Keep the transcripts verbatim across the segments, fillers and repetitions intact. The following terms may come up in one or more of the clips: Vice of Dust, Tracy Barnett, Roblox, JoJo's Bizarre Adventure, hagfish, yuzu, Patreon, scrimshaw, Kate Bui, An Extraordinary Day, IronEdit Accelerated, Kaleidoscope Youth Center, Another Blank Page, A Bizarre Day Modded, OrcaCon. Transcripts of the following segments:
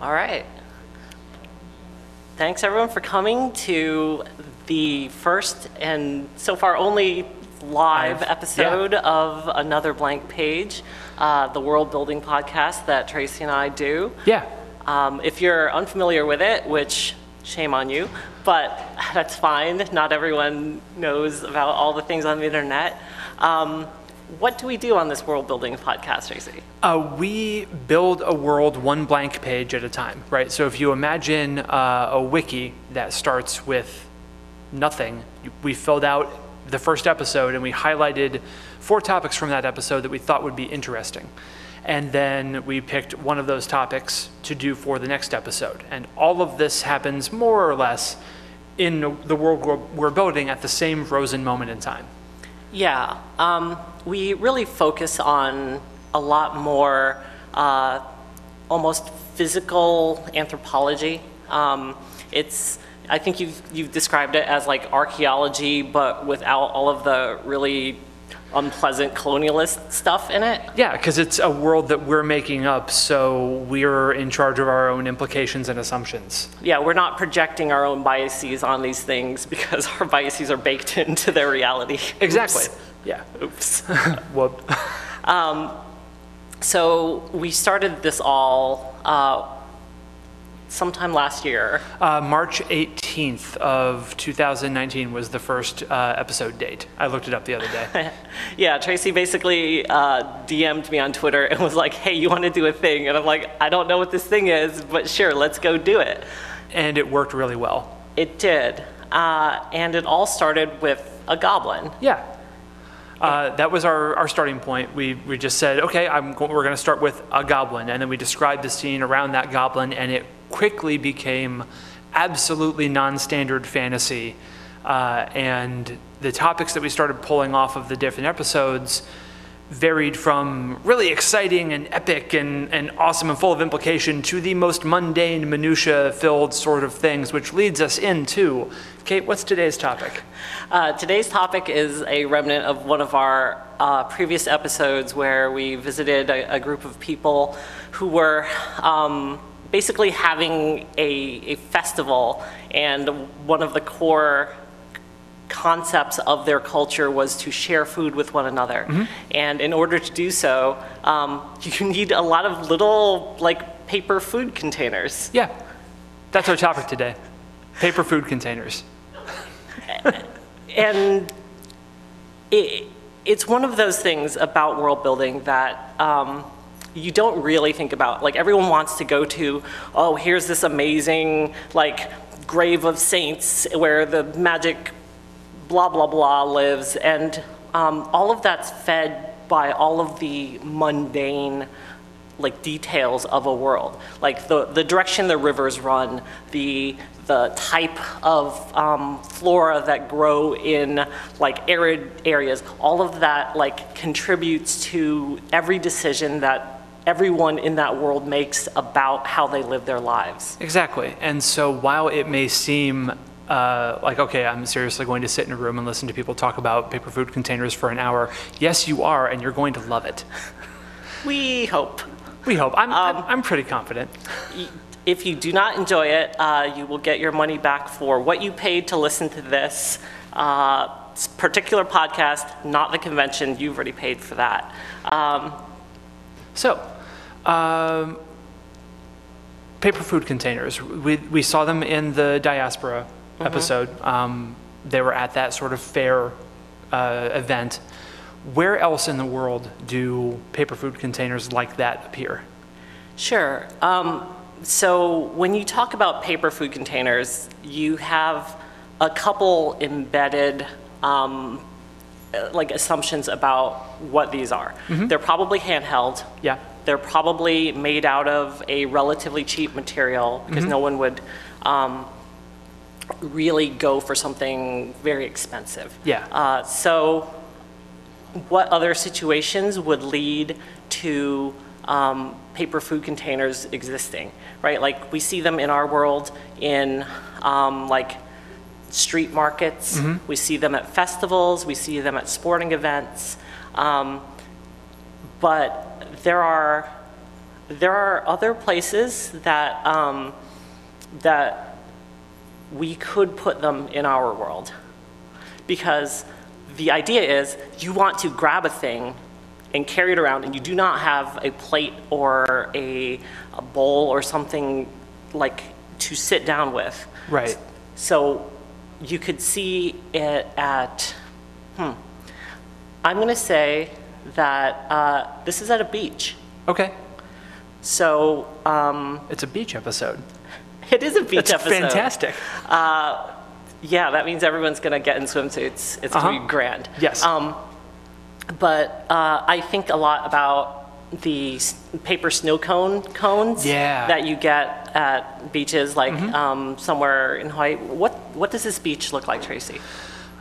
All right. Thanks everyone for coming to the first and so far only live episode yeah. of Another Blank Page, uh, the world building podcast that Tracy and I do. Yeah. Um, if you're unfamiliar with it, which shame on you, but that's fine. Not everyone knows about all the things on the internet. Um, What do we do on this world building podcast, Tracy? Uh, we build a world one blank page at a time, right? So if you imagine uh, a wiki that starts with nothing, we filled out the first episode and we highlighted four topics from that episode that we thought would be interesting. And then we picked one of those topics to do for the next episode. And all of this happens more or less in the world we're building at the same frozen moment in time. Yeah, um, we really focus on a lot more uh, almost physical anthropology. Um, it's, I think you've, you've described it as like archaeology, but without all of the really unpleasant colonialist stuff in it. Yeah, because it's a world that we're making up, so we're in charge of our own implications and assumptions. Yeah, we're not projecting our own biases on these things because our biases are baked into their reality. Exactly. Oops. Yeah. Oops. Whoop. Um, so we started this all uh, sometime last year. Uh, March eighteenth of two thousand nineteen was the first uh, episode date. I looked it up the other day. Yeah, Tracy basically uh, D M'd me on Twitter and was like, hey, you want to do a thing? And I'm like, I don't know what this thing is, but sure, let's go do it. And it worked really well. It did. Uh, and it all started with a goblin. Yeah. Uh, that was our, our starting point. We, we just said, okay, I'm go we're going to start with a goblin. And then we described the scene around that goblin, and it quickly became absolutely non-standard fantasy. Uh, and the topics that we started pulling off of the different episodes varied from really exciting and epic and, and awesome and full of implication to the most mundane, minutia-filled sort of things, which leads us into... Kate, what's today's topic? Uh, today's topic is a remnant of one of our uh, previous episodes where we visited a, a group of people who were um, basically having a, a festival, and one of the core concepts of their culture was to share food with one another. Mm-hmm. And in order to do so, um, you need a lot of little like paper food containers. Yeah, that's our topic today. Paper food containers. And it, it's one of those things about world building that um, you don't really think about. Like, everyone wants to go to, oh, here's this amazing like grave of saints where the magic blah, blah, blah lives. And um, all of that's fed by all of the mundane like details of a world. Like the, the direction the rivers run, the the type of um, flora that grow in like arid areas, all of that like contributes to every decision that everyone in that world makes about how they live their lives. Exactly. And so while it may seem uh, like, okay, I'm seriously going to sit in a room and listen to people talk about paper food containers for an hour, yes, you are, and you're going to love it. We hope. We hope. I'm, um, I'm, I'm pretty confident. If you do not enjoy it, uh, you will get your money back for what you paid to listen to this uh, particular podcast, not the convention. You've already paid for that. Um, so, um, paper food containers. We, we saw them in the diaspora mm-hmm. episode. Um, they were at that sort of fair uh, event. Where else in the world do paper food containers like that appear? Sure. Um, So when you talk about paper food containers, you have a couple embedded um, like assumptions about what these are. Mm-hmm. They're probably handheld. Yeah. They're probably made out of a relatively cheap material because mm-hmm. no one would um, really go for something very expensive. Yeah. Uh, so what other situations would lead to um, paper food containers existing, right? Like we see them in our world in um, like street markets. Mm-hmm. We see them at festivals. We see them at sporting events. Um, but there are there are other places that um, that we could put them in our world, because the idea is you want to grab a thing and carry it around, and you do not have a plate or a, a bowl or something like to sit down with. Right. So you could see it at, hmm, I'm gonna say that uh, this is at a beach. Okay. So. Um, it's a beach episode. It is a beach That's episode. That's fantastic. Uh, yeah, that means everyone's gonna get in swimsuits. It's uh-huh. gonna be grand. Yes. Um, but uh, I think a lot about the paper snow cone cones yeah. that you get at beaches, like mm-hmm. um, somewhere in Hawaii. What what does this beach look like, Tracy?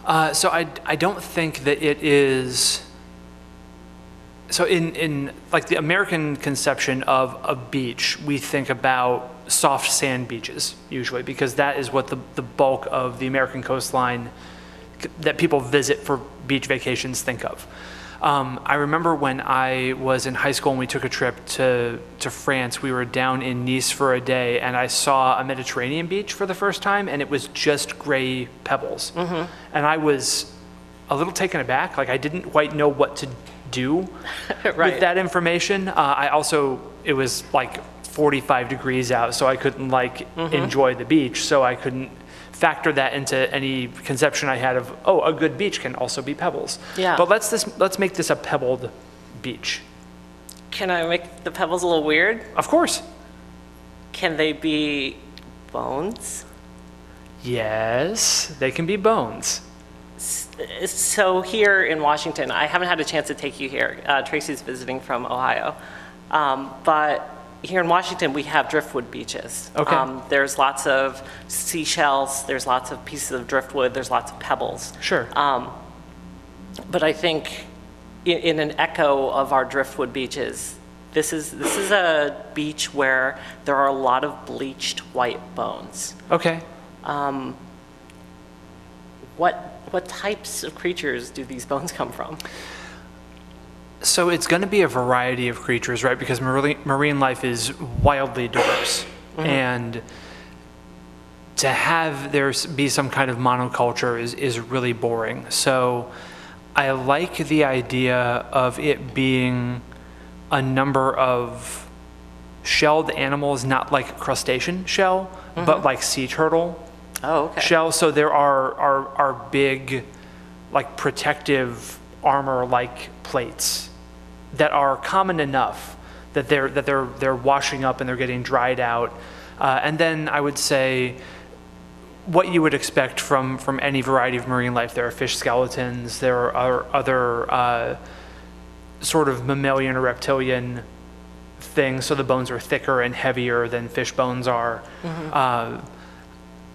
Uh, so I I don't think that it is. So in in like the American conception of a beach, we think about soft sand beaches usually, because that is what the the bulk of the American coastline that people visit for beach vacations think of. Um, I remember when I was in high school and we took a trip to, to France, we were down in Nice for a day, and I saw a Mediterranean beach for the first time, and it was just gray pebbles. Mm-hmm. And I was a little taken aback. Like, I didn't quite know what to do right. with that information. Uh, I also, it was like forty-five degrees out, so I couldn't like mm-hmm. enjoy the beach, so I couldn't factor that into any conception I had of, oh, a good beach can also be pebbles. Yeah. But let's this let's make this a pebbled beach. Can I make the pebbles a little weird? Of course. Can they be bones? Yes, they can be bones. So here in Washington, I haven't had a chance to take you here. Uh, Tracy's visiting from Ohio, um, but here in Washington, we have driftwood beaches. Okay. Um, there's lots of seashells, there's lots of pieces of driftwood, there's lots of pebbles. Sure. Um, but I think in, in an echo of our driftwood beaches, this is, this is a beach where there are a lot of bleached white bones. Okay. Um, what, what types of creatures do these bones come from? So it's going to be a variety of creatures, right? Because marine life is wildly diverse. Mm-hmm. And to have there be some kind of monoculture is, is really boring. So I like the idea of it being a number of shelled animals, not like crustacean shell, mm-hmm. but like sea turtle oh, okay. shell. So there are, are, are big, like protective armor-like plates that are common enough that they're that they're they're washing up and they're getting dried out, uh, and then I would say what you would expect from from any variety of marine life. There are fish skeletons. There are other uh, sort of mammalian or reptilian things. So the bones are thicker and heavier than fish bones are. Mm-hmm. Uh,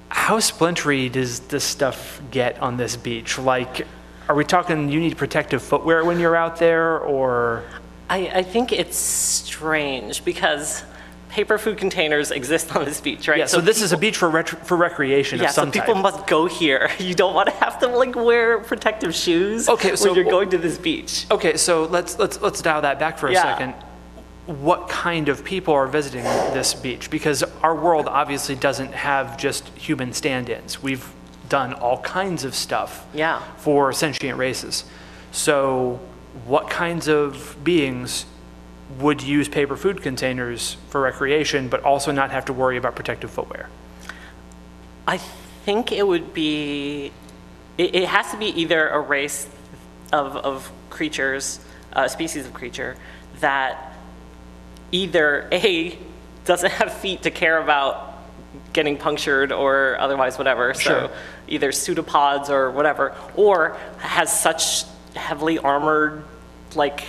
how splintery does this stuff get on this beach? Like, are we talking you need protective footwear when you're out there, or? I, I think it's strange because paper food containers exist on this beach, right? Yeah, so, so this people, is a beach for retro, for recreation yeah, of some type. Yeah, so people type. must go here. You don't want to have to like wear protective shoes okay, so, when you're going to this beach. Okay, so let's let's let's dial that back for a yeah. second. What kind of people are visiting this beach? Because our world obviously doesn't have just human stand-ins. We've done all kinds of stuff yeah. for sentient races. So what kinds of beings would use paper food containers for recreation but also not have to worry about protective footwear? I think it would be, it, it has to be either a race of, of creatures, a uh, species of creature that either A, doesn't have feet to care about getting punctured or otherwise whatever, sure. so either pseudopods or whatever, or has such heavily armored like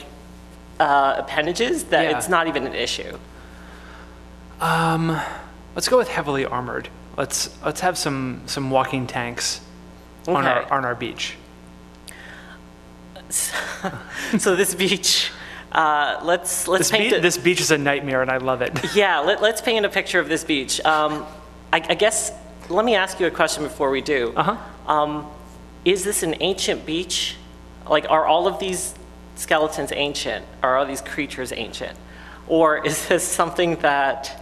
uh, appendages that yeah. it's not even an issue. Um, let's go with heavily armored. Let's let's have some some walking tanks okay. on our on our beach. So, so this beach. Uh, let's let's this paint. Be a, this beach is a nightmare, and I love it. Yeah, let, let's paint a picture of this beach. Um, I, I guess let me ask you a question before we do. Uh huh. Um, is this an ancient beach? Like, are all of these skeletons ancient? Are all these creatures ancient? Or is this something that,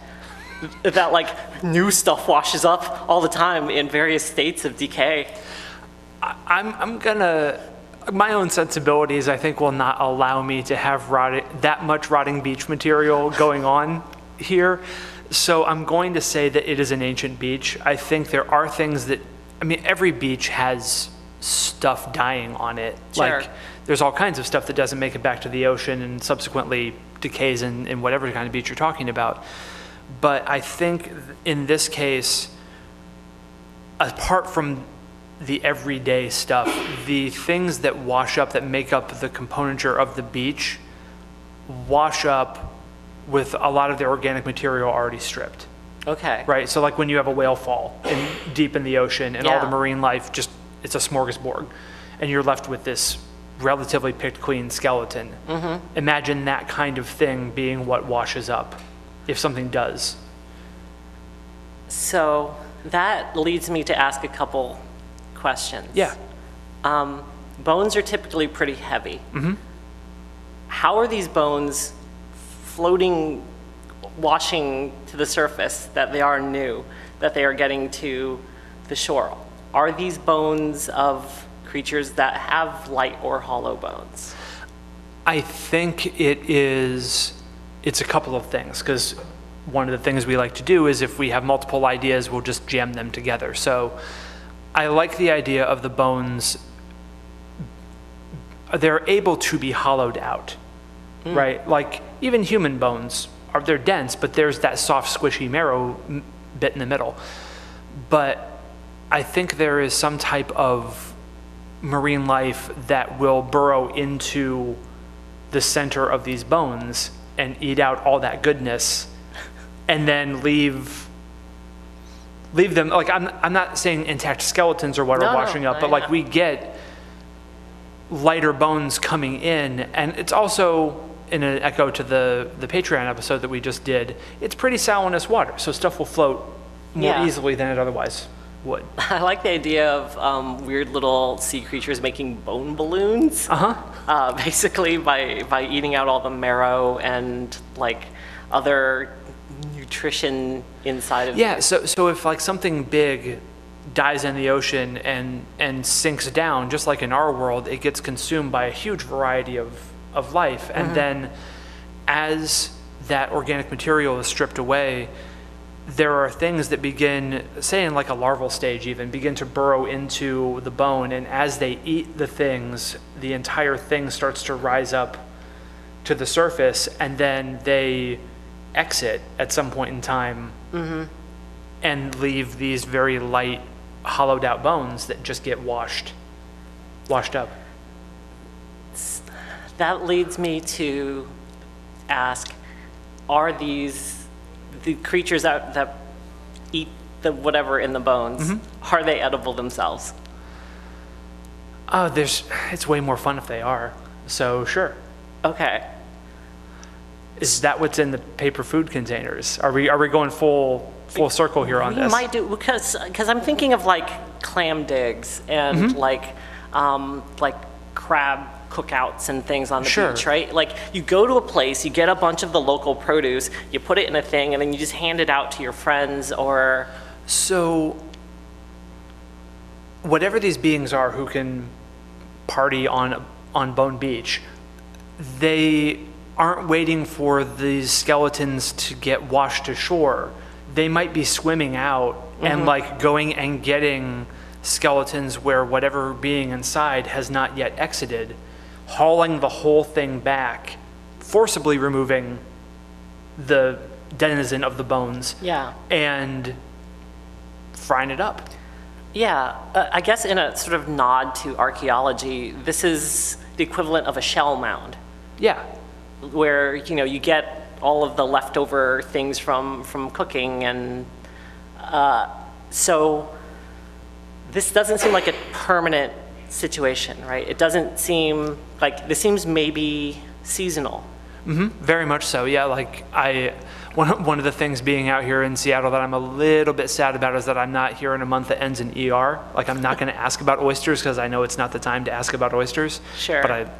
that like new stuff washes up all the time in various states of decay? I'm, I'm gonna, my own sensibilities I think will not allow me to have rotted, that much rotting beach material going on here. So I'm going to say that it is an ancient beach. I think there are things that, I mean, every beach has stuff dying on it. Sure. Like there's all kinds of stuff that doesn't make it back to the ocean and subsequently decays in, in whatever kind of beach you're talking about. But I think in this case, apart from the everyday stuff, the things that wash up, that make up the componenture of the beach, wash up with a lot of the organic material already stripped. Okay. Right, so like when you have a whale fall in, deep in the ocean and yeah. all the marine life just, it's a smorgasbord, and you're left with this relatively picked clean skeleton. Mm-hmm. Imagine that kind of thing being what washes up, if something does. So that leads me to ask a couple questions. Yeah. Um, bones are typically pretty heavy. Mm-hmm. How are these bones floating, washing to the surface, that they are new, that they are getting to the shore? Are these bones of creatures that have light or hollow bones? I think it is, it's a couple of things, because one of the things we like to do is if we have multiple ideas, we'll just jam them together. So I like the idea of the bones, they're able to be hollowed out. Mm. Right? Like even human bones are, they're dense, but there's that soft squishy marrow bit in the middle. But I think there is some type of marine life that will burrow into the center of these bones and eat out all that goodness and then leave leave them, like I'm, I'm not saying intact skeletons or what no, are washing up, no, but like yeah. we get lighter bones coming in. And it's also, in an echo to the, the Patreon episode that we just did, it's pretty salinous water, so stuff will float more yeah. easily than it otherwise would. I like the idea of um, weird little sea creatures making bone balloons, uh-huh. uh, basically by, by eating out all the marrow and like other nutrition inside of yeah, them. So, so if like something big dies in the ocean and, and sinks down, just like in our world, it gets consumed by a huge variety of, of life. And mm-hmm. then as that organic material is stripped away, there are things that begin, say in like a larval stage even, begin to burrow into the bone, and as they eat the things, the entire thing starts to rise up to the surface, and then they exit at some point in time mm-hmm. and leave these very light, hollowed out bones that just get washed, washed up. That leads me to ask, are these the creatures that, that eat the whatever in the bones, mm-hmm. are they edible themselves? Oh, there's, it's way more fun if they are, so sure. Okay. Is that what's in the paper food containers? Are we, are we going full, full circle here on we this? We might do, because, because I'm thinking of like clam digs and mm-hmm. like, um, like crab cookouts and things on the sure. beach, right? Like you go to a place, you get a bunch of the local produce, you put it in a thing, and then you just hand it out to your friends or... So whatever these beings are who can party on, on Bone Beach, they aren't waiting for these skeletons to get washed ashore. They might be swimming out mm-hmm. and like going and getting skeletons where whatever being inside has not yet exited, hauling the whole thing back, forcibly removing the denizen of the bones, yeah, and frying it up. Yeah, uh, I guess in a sort of nod to archaeology, this is the equivalent of a shell mound. Yeah. Where, you know, you get all of the leftover things from, from cooking, and uh, so this doesn't seem like a permanent situation, right? It doesn't seem like, this seems maybe seasonal. Mm-hmm. Very much so, yeah. Like I, one, one of the things being out here in Seattle that I'm a little bit sad about is that I'm not here in a month that ends in E R. Like I'm not gonna ask about oysters because I know it's not the time to ask about oysters. Sure. But I,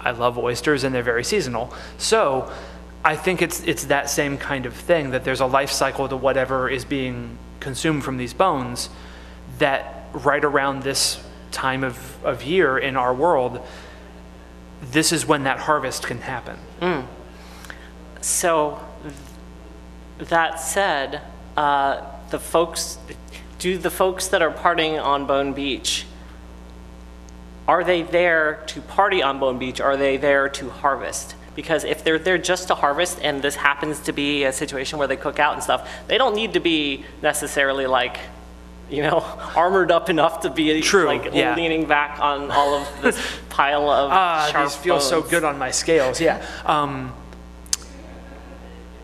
I love oysters and they're very seasonal. So I think it's, it's that same kind of thing, that there's a life cycle to whatever is being consumed from these bones, that right around this time of, of year in our world, this is when that harvest can happen. Mm. So that said, uh, the folks, do the folks that are partying on Bone Beach, are they there to party on Bone Beach? Are they there to harvest? Because if they're there just to harvest, and this happens to be a situation where they cook out and stuff, they don't need to be necessarily like, you know, armored up enough to be True, like yeah. leaning back on all of this pile of uh, sharp these feel bones. So good on my scales. Yeah. Um,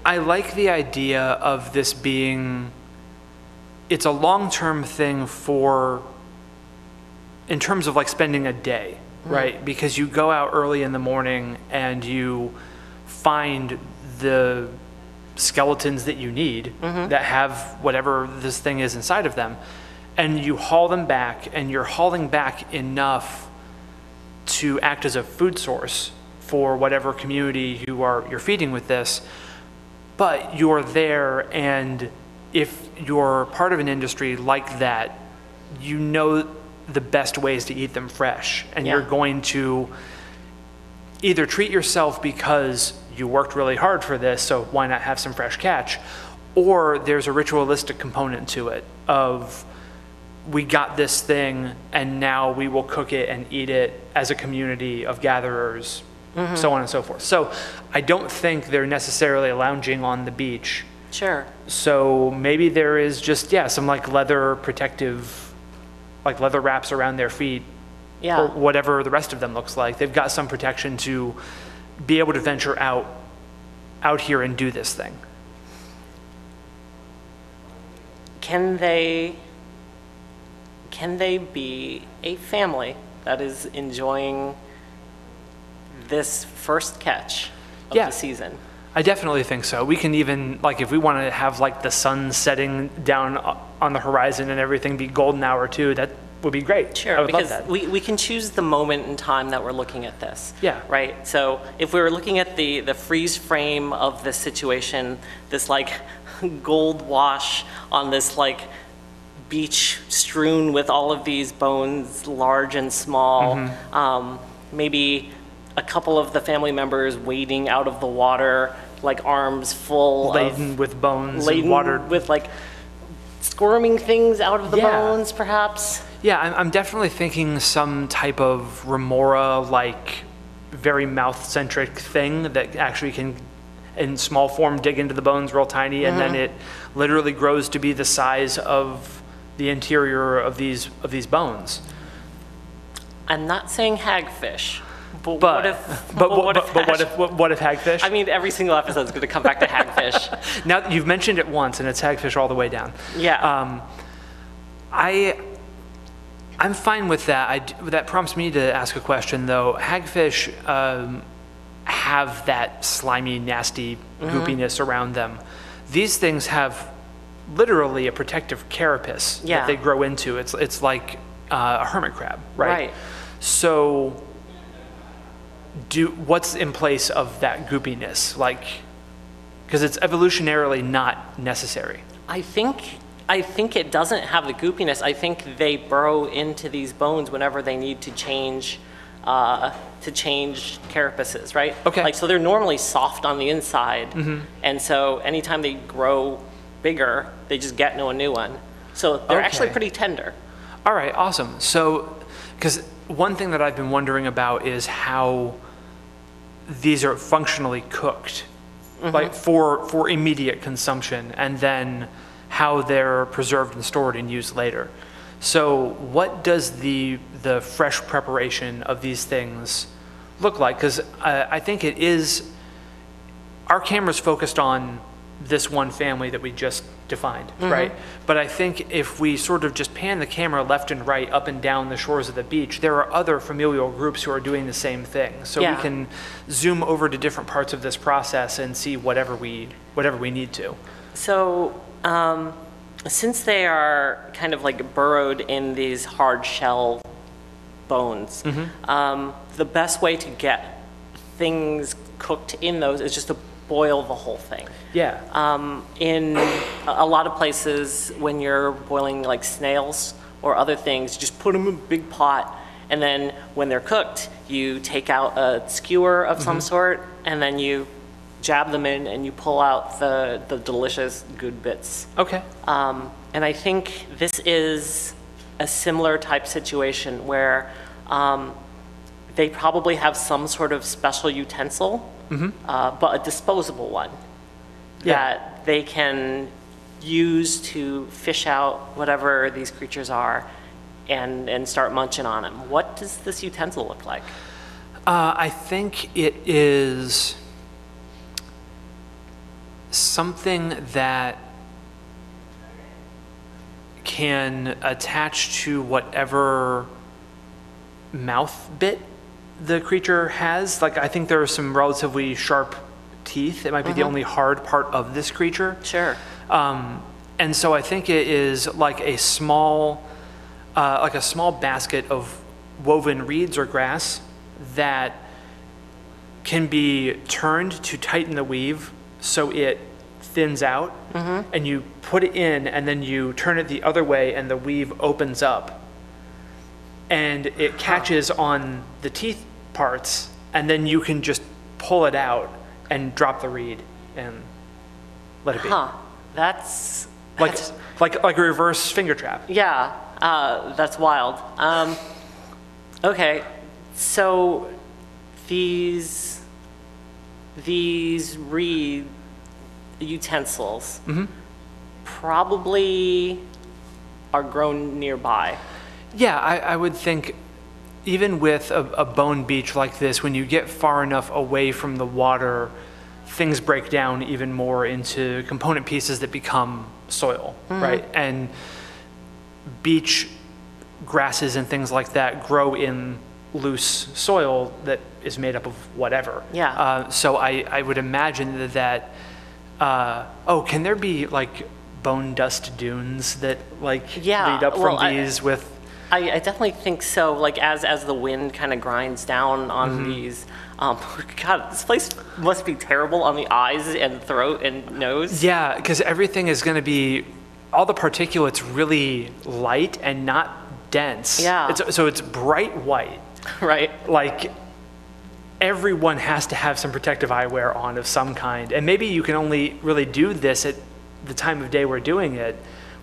I like the idea of this being, it's a long-term thing for, in terms of like spending a day, right? Mm. Because you go out early in the morning and you find the skeletons that you need, mm-hmm. that have whatever this thing is inside of them, and you haul them back, and you're hauling back enough to act as a food source for whatever community you are, you're feeding with this. But you're there, and if you're part of an industry like that, you know the best ways to eat them fresh, and yeah. you're going to either treat yourself because you worked really hard for this, so why not have some fresh catch, or there's a ritualistic component to it of, we got this thing and now we will cook it and eat it as a community of gatherers, mm-hmm. so on and so forth. So I don't think they're necessarily lounging on the beach. Sure. So maybe there is just, yeah, some like leather protective, like leather wraps around their feet, yeah. or whatever the rest of them looks like. They've got some protection to be able to venture out, out here and do this thing. Can they, can they be a family that is enjoying this first catch of yeah. the season? I definitely think so. We can even, like, if we want to have like the sun setting down on the horizon and everything be golden hour too, that would be great. Sure, I would because love that. We, we can choose the moment in time that we're looking at this. Yeah. Right? So if we were looking at the, the freeze frame of this situation, this like gold wash on this like beach strewn with all of these bones, large and small, mm-hmm. um, maybe a couple of the family members wading out of the water, like arms full laden of, with bones laden and water. With like squirming things out of the yeah. bones, perhaps. Yeah, I'm, I'm definitely thinking some type of remora-like, very mouth-centric thing that actually can, in small form, dig into the bones real tiny, and mm-hmm. then it literally grows to be the size of the interior of these, of these bones. I'm not saying hagfish. But, but what if? But, but, what, but, if but what if? What, what if hagfish? I mean, every single episode is going to come back to hagfish. Now you've mentioned it once, and it's hagfish all the way down. Yeah. Um, I, I'm fine with that. I, that prompts me to ask a question, though. Hagfish um, have that slimy, nasty goopiness mm-hmm. around them. These things have literally a protective carapace yeah. that they grow into. It's it's like uh, a hermit crab, right? Right. So. Do what's in place of that goopiness, like, because it's evolutionarily not necessary. I think, I think it doesn't have the goopiness. I think they burrow into these bones whenever they need to change, uh, to change carapaces, right? Okay. Like, so they're normally soft on the inside, mm-hmm. and so anytime they grow bigger, they just get into a new one. So they're okay. actually pretty tender. All right, awesome. So, because. One thing that I've been wondering about is how these are functionally cooked, mm-hmm. like for, for immediate consumption, and then how they're preserved and stored and used later. So what does the, the fresh preparation of these things look like? Because I, I think it is, our camera's focused on this one family that we just defined, mm-hmm. right? But I think if we sort of just pan the camera left and right, up and down the shores of the beach, there are other familial groups who are doing the same thing. So yeah. we can zoom over to different parts of this process and see whatever we, whatever we need to. So um, since they are kind of like burrowed in these hard shell bones, mm-hmm. um, the best way to get things cooked in those is just to boil the whole thing. Yeah. Um, in a lot of places, when you're boiling like snails or other things, just put them in a big pot, and then when they're cooked, you take out a skewer of some mm-hmm. sort, and then you jab them in, and you pull out the the delicious good bits. Okay. Um, and I think this is a similar type situation where um, they probably have some sort of special utensil. Mm-hmm. uh, but a disposable one yeah. that they can use to fish out whatever these creatures are and, and start munching on them. What does this utensil look like? Uh, I think it is something that can attach to whatever mouth bit the creature has. Like, I think there are some relatively sharp teeth. It might be mm-hmm. the only hard part of this creature. Sure. Um, and so I think it is like a small, uh, like a small basket of woven reeds or grass that can be turned to tighten the weave so it thins out, mm-hmm. and you put it in, and then you turn it the other way, and the weave opens up, and it catches huh. on the teeth parts, and then you can just pull it out and drop the reed and let it be. Huh. That's like that's, like like a reverse finger trap. Yeah, uh, that's wild. Um, okay, so these these reed utensils mm-hmm. probably are grown nearby. Yeah, I, I would think even with a, a bone beach like this, when you get far enough away from the water, things break down even more into component pieces that become soil, mm-hmm. right? And beach grasses and things like that grow in loose soil that is made up of whatever. Yeah. Uh, so I, I would imagine that, uh, oh, can there be like bone dust dunes that like yeah, lead up from well, these I, with? I, I definitely think so. Like as as the wind kind of grinds down on mm-hmm. these, um, God, this place must be terrible on the eyes and throat and nose. Yeah, because everything is going to be, all the particulates really light and not dense. Yeah. It's, so it's bright white. Right. Like everyone has to have some protective eyewear on of some kind, and maybe you can only really do this at the time of day we're doing it,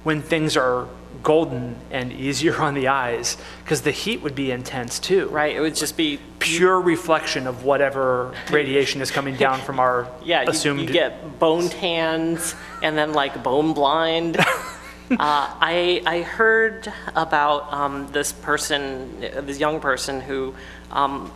when things are golden and easier on the eyes, because the heat would be intense too. Right, it would just be pure reflection of whatever radiation is coming down from our yeah, assumed... Yeah, you, you get bone tans and then like bone blind. uh, I, I heard about um, this person, this young person who um,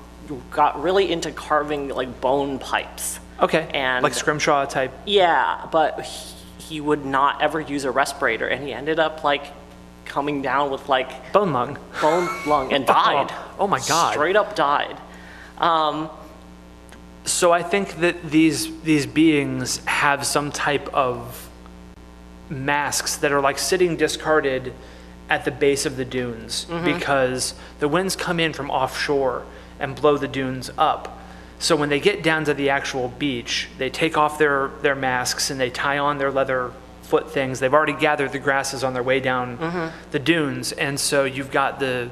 got really into carving like bone pipes. Okay, and, like Scrimshaw type? Yeah, but... He, he would not ever use a respirator, and he ended up like coming down with like bone lung bone lung and died. Oh, oh my God, straight up died. Um, so I think that these these beings have some type of masks that are like sitting discarded at the base of the dunes, mm-hmm. because the winds come in from offshore and blow the dunes up. So when they get down to the actual beach, they take off their, their masks and they tie on their leather foot things. They've already gathered the grasses on their way down mm-hmm. the dunes. And so you've got the,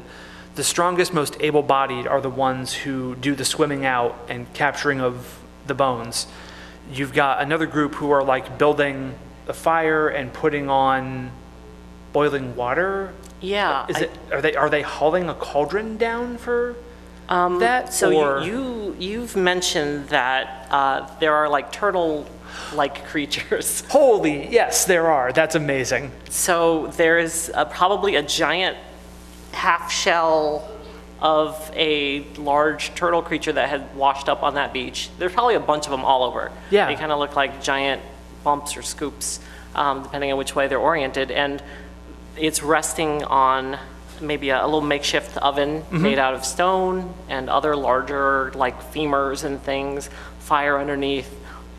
the strongest, most able-bodied are the ones who do the swimming out and capturing of the bones. You've got another group who are like building a fire and putting on boiling water. Yeah. Is I, it, are they, are they hauling a cauldron down for... Um, that, so or... you, you, you've mentioned that uh, there are like turtle-like creatures. Holy, yes, there are. That's amazing. So there is a, probably a giant half shell of a large turtle creature that had washed up on that beach. There's probably a bunch of them all over. Yeah. They kind of look like giant bumps or scoops, um, depending on which way they're oriented. And it's resting on... maybe a, a little makeshift oven mm-hmm. made out of stone and other larger like femurs and things, fire underneath,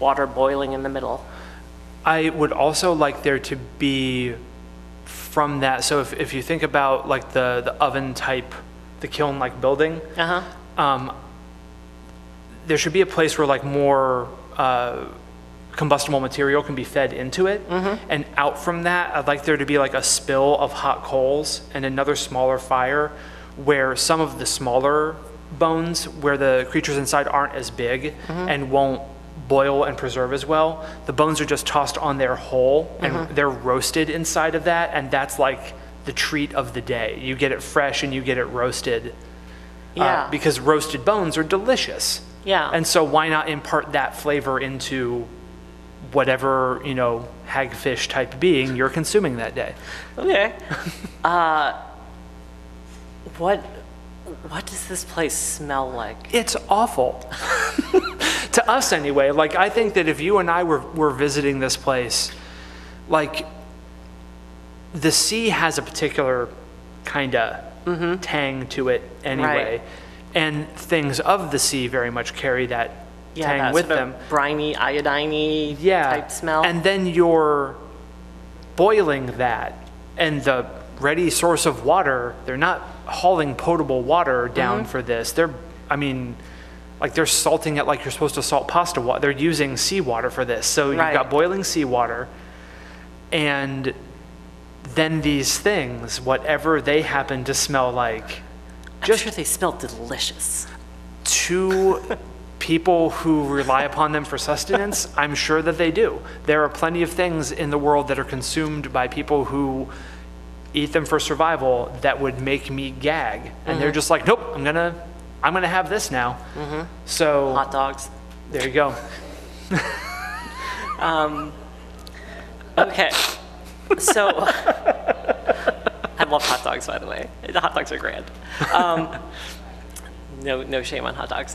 water boiling in the middle. I would also like there to be from that, so if, if you think about like the, the oven type, the kiln like building, uh-huh. um, there should be a place where like more uh, combustible material can be fed into it. Mm-hmm. And out from that, I'd like there to be like a spill of hot coals and another smaller fire where some of the smaller bones, where the creatures inside aren't as big mm-hmm. and won't boil and preserve as well, the bones are just tossed on their whole and mm-hmm. they're roasted inside of that, and that's like the treat of the day. You get it fresh and you get it roasted. Yeah. Uh, because roasted bones are delicious. Yeah. And so why not impart that flavor into whatever, you know, hagfish type being you're consuming that day. Okay. uh, what... What does this place smell like? It's awful. To us anyway. Like, I think that if you and I were, were visiting this place, like, the sea has a particular kind of mm-hmm. tang to it anyway. Right. And things of the sea very much carry that yeah, tang that with sort them. Of briny, iodine-y yeah. type smell. And then you're boiling that, and the ready source of water, they're not hauling potable water down mm-hmm. for this. They're, I mean, like they're salting it like you're supposed to salt pasta water. They're using seawater for this. So right. you've got boiling seawater, and then these things, whatever they happen to smell like. Just I'm sure they smell delicious. To people who rely upon them for sustenance, I'm sure that they do. There are plenty of things in the world that are consumed by people who eat them for survival that would make me gag. And mm-hmm. they're just like, nope, I'm gonna, I'm gonna have this now. Mm-hmm. So hot dogs. There you go. um, okay. So I love hot dogs, by the way. The hot dogs are grand. Um, no, no shame on hot dogs.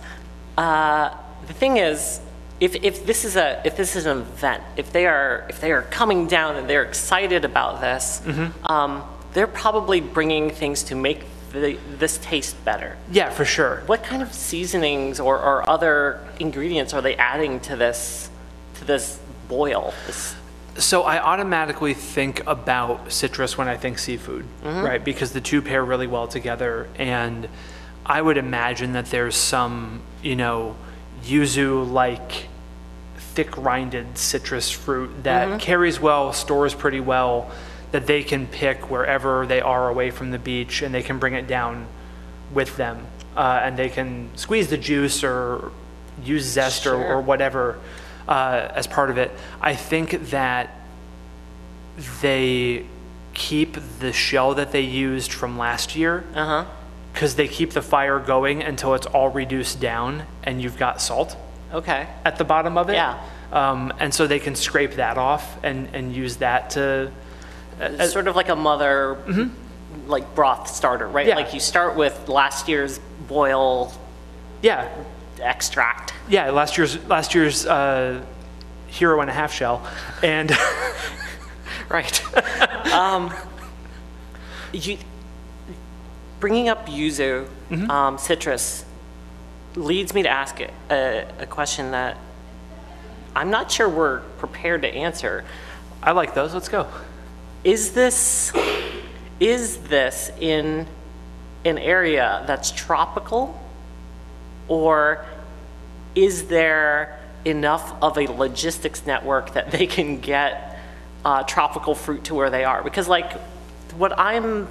Uh, the thing is, If, if this is a if this is an event, if they are if they are coming down and they're excited about this, mm-hmm. um, they're probably bringing things to make the, this taste better. Yeah, for sure. What kind of seasonings or, or other ingredients are they adding to this to this boil? This? So I automatically think about citrus when I think seafood, mm-hmm. right? Because the two pair really well together, and I would imagine that there's some, you know, yuzu-like thick-rinded citrus fruit that mm-hmm. carries well, stores pretty well, that they can pick wherever they are away from the beach, and they can bring it down with them. Uh, and they can squeeze the juice or use zest sure. or, or whatever uh, as part of it. I think that they keep the shell that they used from last year. Uh-huh. Because they keep the fire going until it's all reduced down and you've got salt okay. at the bottom of it. Yeah. Um, and so they can scrape that off and, and use that to... Uh, sort of like a mother, mm-hmm. like broth starter, right? Yeah. Like you start with last year's boil yeah. extract. Yeah, last year's, last year's uh, hero and a half shell. And right. um, you... Bringing up yuzu, mm-hmm. um, citrus, leads me to ask a, a, a question that I'm not sure we're prepared to answer. I like those. Let's go. Is this is this in an area that's tropical, or is there enough of a logistics network that they can get uh, tropical fruit to where they are? Because like what I'm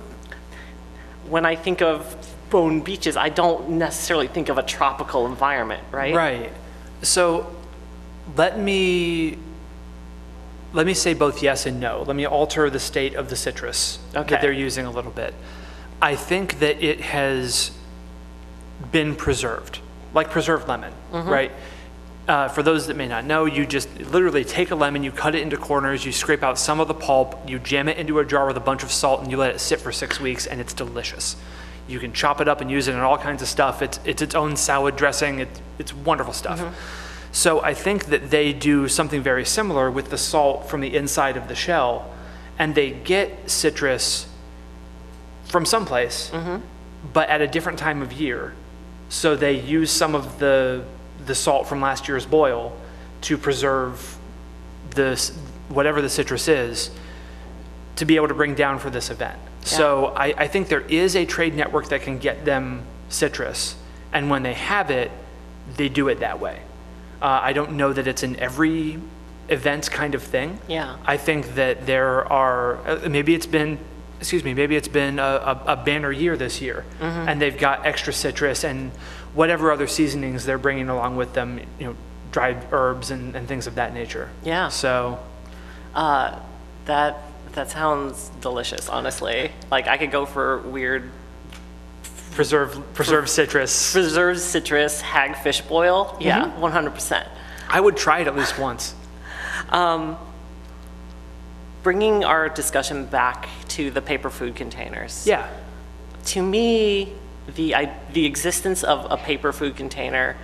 when I think of Bone Beaches, I don't necessarily think of a tropical environment, right? Right. So let me let me say both yes and no. Let me alter the state of the citrus okay. that they're using a little bit. I think that it has been preserved, like preserved lemon, mm-hmm. right? Uh, for those that may not know, you just literally take a lemon, you cut it into corners, you scrape out some of the pulp, you jam it into a jar with a bunch of salt, and you let it sit for six weeks, and it's delicious. You can chop it up and use it in all kinds of stuff. It's it's its own salad dressing. It, it's wonderful stuff. Mm-hmm. So I think that they do something very similar with the salt from the inside of the shell, and they get citrus from someplace, mm-hmm. but at a different time of year. So they use some of the... the salt from last year's boil to preserve this, whatever the citrus is, to be able to bring down for this event. Yeah. So I, I think there is a trade network that can get them citrus, and when they have it, they do it that way. Uh, I don't know that it's in every events kind of thing. Yeah. I think that there are, maybe it's been, excuse me, maybe it's been a, a, a banner year this year, mm-hmm. and they've got extra citrus and whatever other seasonings they're bringing along with them, you know, dried herbs and, and things of that nature. Yeah. So. Uh, that, that sounds delicious, honestly. Like I could go for weird, Preserve, preserved citrus. Preserved citrus, hagfish boil. Yeah, mm-hmm. one hundred percent. I would try it at least once. Um, bringing our discussion back to the paper food containers. Yeah. To me, the, I, the existence of a paper food container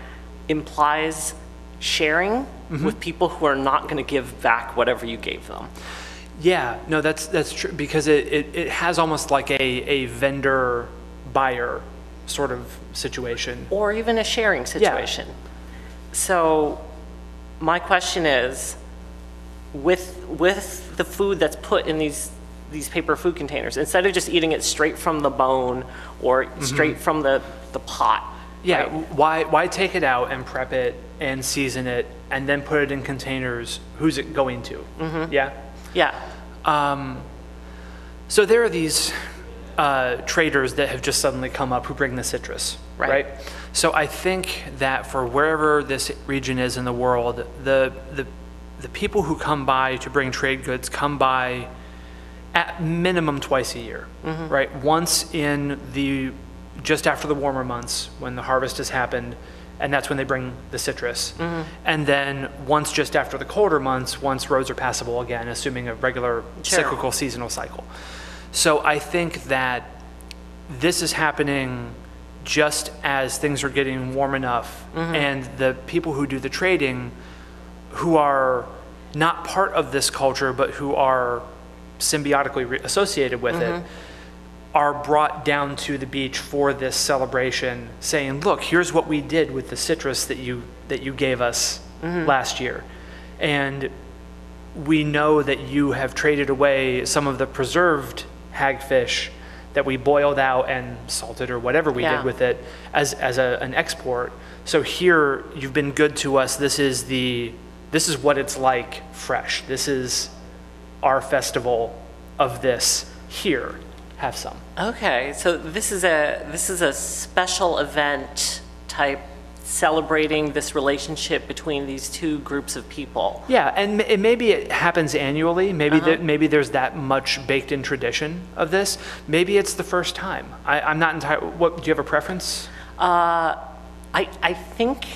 implies sharing mm-hmm. with people who are not going to give back whatever you gave them. Yeah, no, that's, that's true, because it, it, it has almost like a, a vendor buyer sort of situation. Or even a sharing situation. Yeah. So my question is, with, with the food that's put in these, these paper food containers, instead of just eating it straight from the bone or mm-hmm. straight from the, the pot. Yeah, right? why, why take it out and prep it and season it and then put it in containers? Who's it going to? Mm-hmm. Yeah? Yeah. Um, so there are these Uh, traders that have just suddenly come up who bring the citrus, right. right? So I think that for wherever this region is in the world, the the the people who come by to bring trade goods come by at minimum twice a year, mm-hmm. right? Once in the just after the warmer months when the harvest has happened, and that's when they bring the citrus, mm-hmm. and then once just after the colder months, once roads are passable again, assuming a regular sure. cyclical seasonal cycle. So I think that this is happening just as things are getting warm enough, mm-hmm. and the people who do the trading, who are not part of this culture but who are symbiotically re- associated with mm-hmm. it, are brought down to the beach for this celebration, saying, "Look, here's what we did with the citrus that you that you gave us mm-hmm. last year," and we know that you have traded away some of the preserved hagfish that we boiled out and salted or whatever we yeah. did with it as, as a, an export. So here you've been good to us. This is the, this is what it's like fresh. This is our festival of this here. Have some. Okay. So this is a, this is a special event type celebrating this relationship between these two groups of people. Yeah, and m- maybe it happens annually. Maybe uh-huh. th- maybe there's that much baked-in tradition of this. Maybe it's the first time. I, I'm not entirely. What do you have a preference? Uh, I I think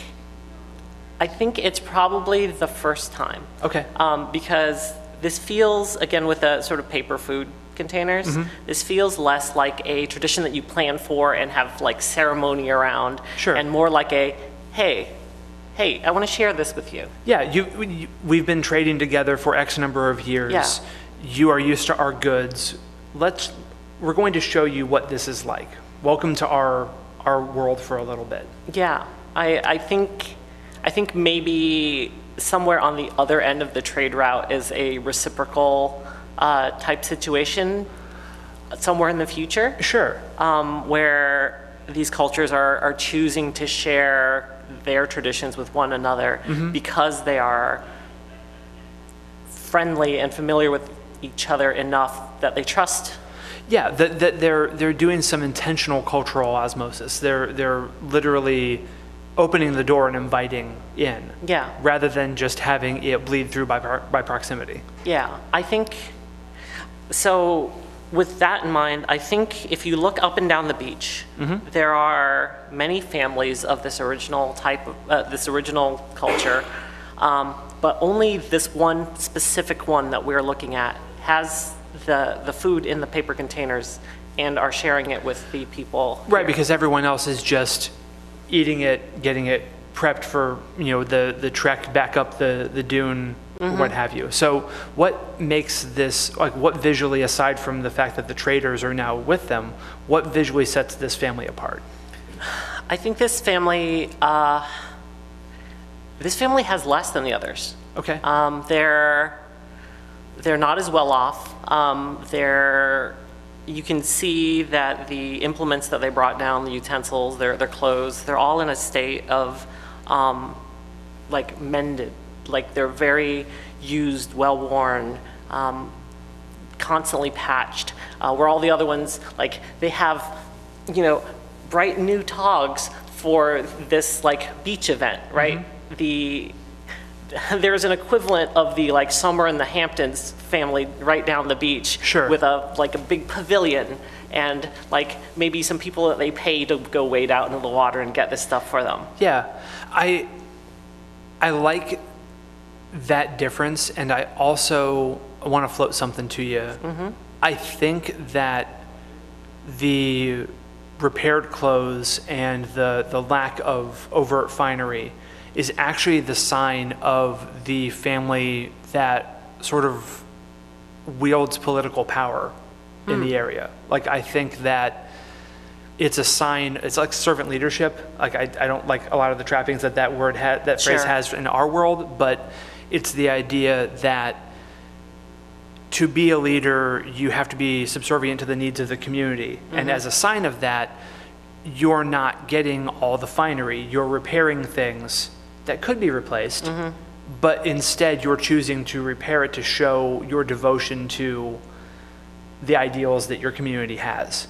I think it's probably the first time. Okay. Um, because this feels again with a sort of paper food containers. Mm-hmm. This feels less like a tradition that you plan for and have like ceremony around, sure. and more like a, hey, hey, I want to share this with you. Yeah, you, you. We've been trading together for X number of years. Yeah. You are used to our goods. Let's. We're going to show you what this is like. Welcome to our our world for a little bit. Yeah, I I think, I think maybe somewhere on the other end of the trade route is a reciprocal. Uh, type situation somewhere in the future. Sure. Um, where these cultures are, are choosing to share their traditions with one another mm-hmm. because they are friendly and familiar with each other enough that they trust. Yeah, that the, they're they're doing some intentional cultural osmosis. They're they're literally opening the door and inviting in. Yeah. Rather than just having it bleed through by par- by proximity. Yeah, I think. So with that in mind, I think if you look up and down the beach, mm-hmm. there are many families of this original type of, uh, this original culture, um, but only this one specific one that we're looking at has the, the food in the paper containers and are sharing it with the people. Right, here. Because everyone else is just eating it, getting it prepped for, you know, the, the trek back up the, the dune, mm-hmm. what have you. So what makes this, like what visually, aside from the fact that the traders are now with them, what visually sets this family apart? I think this family, uh, this family has less than the others. Okay. Um, they're, they're not as well off. Um, they're, you can see that the implements that they brought down, the utensils, their, their clothes, they're all in a state of um, like mended. Like they're very, used, well-worn, um, constantly patched, uh, where all the other ones, like, they have, you know, bright new togs for this, like, beach event, right? Mm-hmm. The there's an equivalent of the, like, summer in the Hamptons family right down the beach, sure, with a, like, a big pavilion and, like, maybe some people that they pay to go wade out into the water and get this stuff for them. Yeah, I I like that difference, and I also want to float something to you. Mm-hmm. I think that the repaired clothes and the, the lack of overt finery is actually the sign of the family that sort of wields political power mm. in the area. Like, I think that it's a sign, it's like servant leadership. Like, I, I don't like a lot of the trappings that that word ha that sure. phrase has in our world, but it's the idea that to be a leader, you have to be subservient to the needs of the community. Mm-hmm. And as a sign of that, you're not getting all the finery. You're repairing things that could be replaced, mm-hmm. but instead you're choosing to repair it to show your devotion to the ideals that your community has.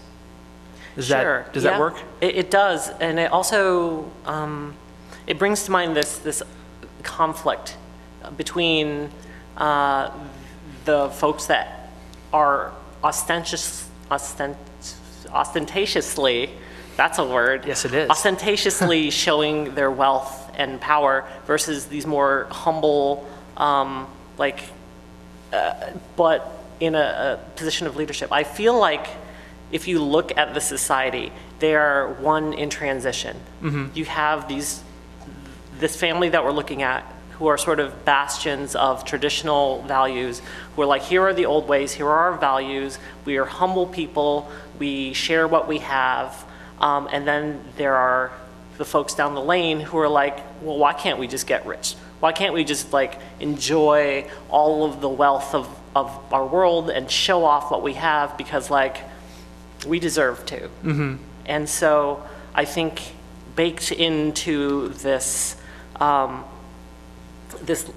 Does sure. that, does yeah. that work? It, it does, and it also, um, it brings to mind this, this conflict between uh, the folks that are ostentatious, ostent, ostentatiously, that's a word. Yes, it is. Ostentatiously showing their wealth and power versus these more humble, um, like, uh, but in a, a position of leadership. I feel like if you look at the society, they are one in transition. Mm-hmm. You have these, this family that we're looking at, who are sort of bastions of traditional values, who are like, here are the old ways, here are our values, we are humble people, we share what we have. Um, and then there are the folks down the lane who are like, well, why can't we just get rich? Why can't we just, like, enjoy all of the wealth of, of our world and show off what we have, because, like, we deserve to. Mm-hmm. And so I think baked into this, um, this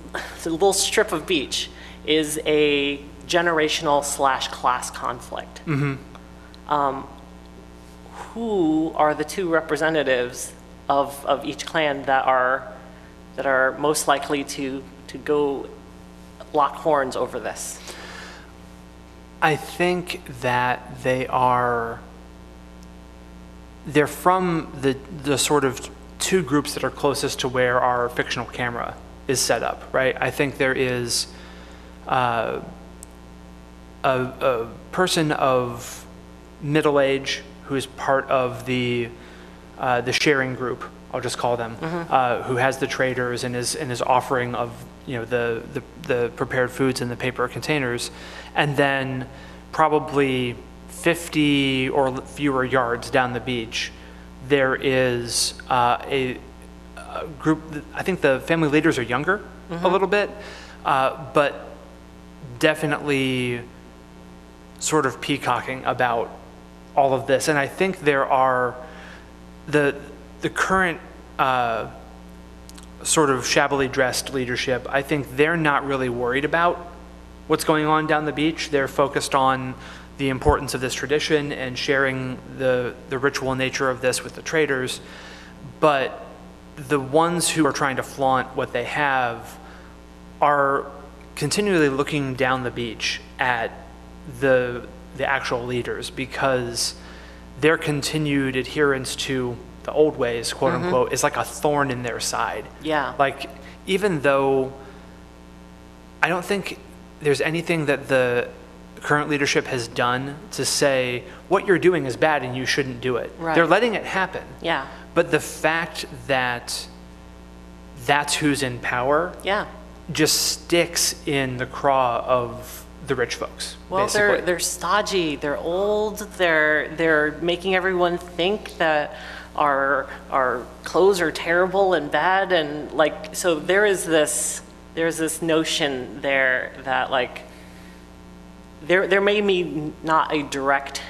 little strip of beach is a generational slash class conflict. Mm-hmm. um, Who are the two representatives of, of each clan that are that are most likely to to go lock horns over this? I think that they are they're from the the sort of two groups that are closest to where our fictional camera is set up, right? I think there is uh, a, a person of middle age who is part of the uh, the sharing group, I'll just call them, mm-hmm. uh, who has the traders and is and is offering of, you know, the, the the prepared foods in the paper containers, and then probably fifty or fewer yards down the beach, there is uh, a, a group. I think the family leaders are younger, mm-hmm. a little bit, uh, but definitely sort of peacocking about all of this. And I think there are the the current uh, sort of shabbily dressed leadership, I think they're not really worried about what's going on down the beach. They're focused on the importance of this tradition and sharing the, the ritual nature of this with the traders. But the ones who are trying to flaunt what they have are continually looking down the beach at the the actual leaders, because their continued adherence to the old ways, quote mm-hmm. unquote, is like a thorn in their side. Yeah. Like, even though I don't think there's anything that the current leadership has done to say what you're doing is bad and you shouldn't do it. Right. They're letting it happen. Yeah. But the fact that that's who's in power, yeah, just sticks in the craw of the rich folks. Well, basically. they're they're stodgy. They're old. They're they're making everyone think that our our clothes are terrible and bad, and like, so there is this there's this notion there that, like, there there may be not a direct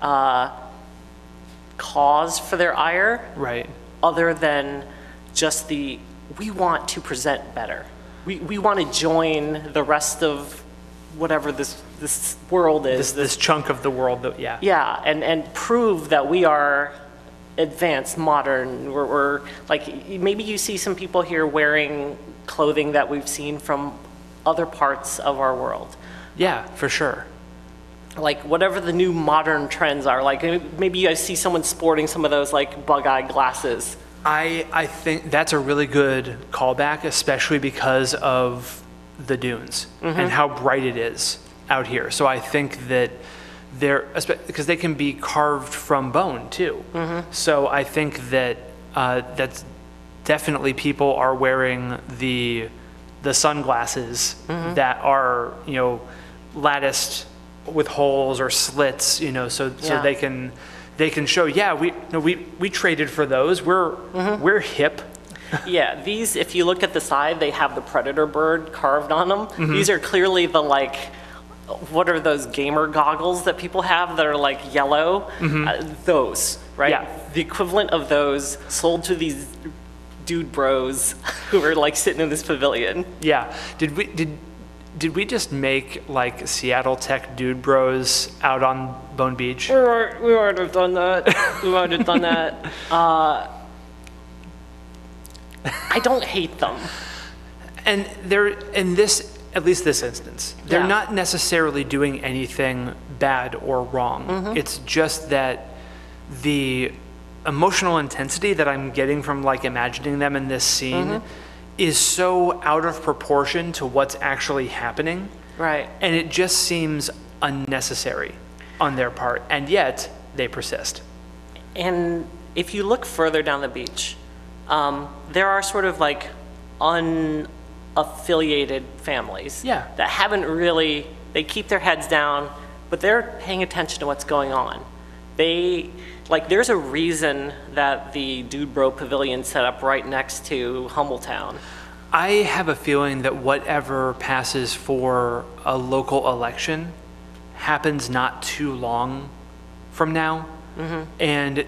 uh, cause for their ire, right? Other than just the we want to present better. we, we want to join the rest of whatever this this world is. This, this chunk of the world, that, yeah. Yeah, and, and prove that we are advanced, modern. We're, we're like, maybe you see some people here wearing clothing that we've seen from other parts of our world. Yeah, for sure. Like whatever the new modern trends are, like maybe you guys see someone sporting some of those like bug-eye glasses. I, I think that's a really good callback, especially because of the dunes mm-hmm. and how bright it is out here. So I think that they're, because they can be carved from bone too. Mm-hmm. So I think that uh, that's definitely people are wearing the the sunglasses mm-hmm. that are, you know, latticed with holes or slits, you know, so yeah. so they can they can show, yeah, we no, we we traded for those. We're mm-hmm. we're hip. Yeah, these, if you look at the side, they have the predator bird carved on them. Mm-hmm. These are clearly the, like, what are those gamer goggles that people have that are like yellow? Mm-hmm. uh, those, right? Yeah. The equivalent of those sold to these dude bros who are like sitting in this pavilion. Yeah. Did we did did we just make like Seattle Tech dude bros out on Bone Beach? We weren't, we won't have done that. We won't have done that. Uh, I don't hate them. And they're in this, at least this instance, they're yeah. not necessarily doing anything bad or wrong. Mm-hmm. It's just that the emotional intensity that I'm getting from like imagining them in this scene mm-hmm. is so out of proportion to what's actually happening. Right. And it just seems unnecessary on their part, and yet they persist. And if you look further down the beach, um, there are sort of like unaffiliated families yeah. that haven't really, they keep their heads down, but they're paying attention to what's going on. They, like, there's a reason that the Dude Bro Pavilion set up right next to Humbletown. I have a feeling that whatever passes for a local election happens not too long from now. Mm-hmm. And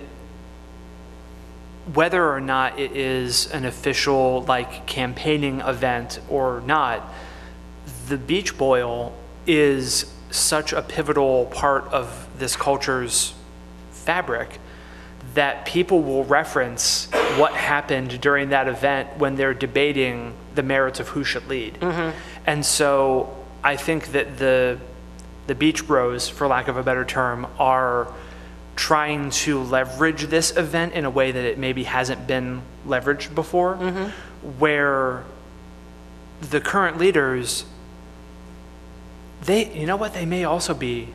whether or not it is an official, like, campaigning event or not, the beach boil is such a pivotal part of this culture's fabric that people will reference what happened during that event when they're debating the merits of who should lead. Mm-hmm. And so I think that the the beach bros, for lack of a better term, are trying to leverage this event in a way that it maybe hasn't been leveraged before, mm-hmm. where the current leaders, they, you know what, they may also be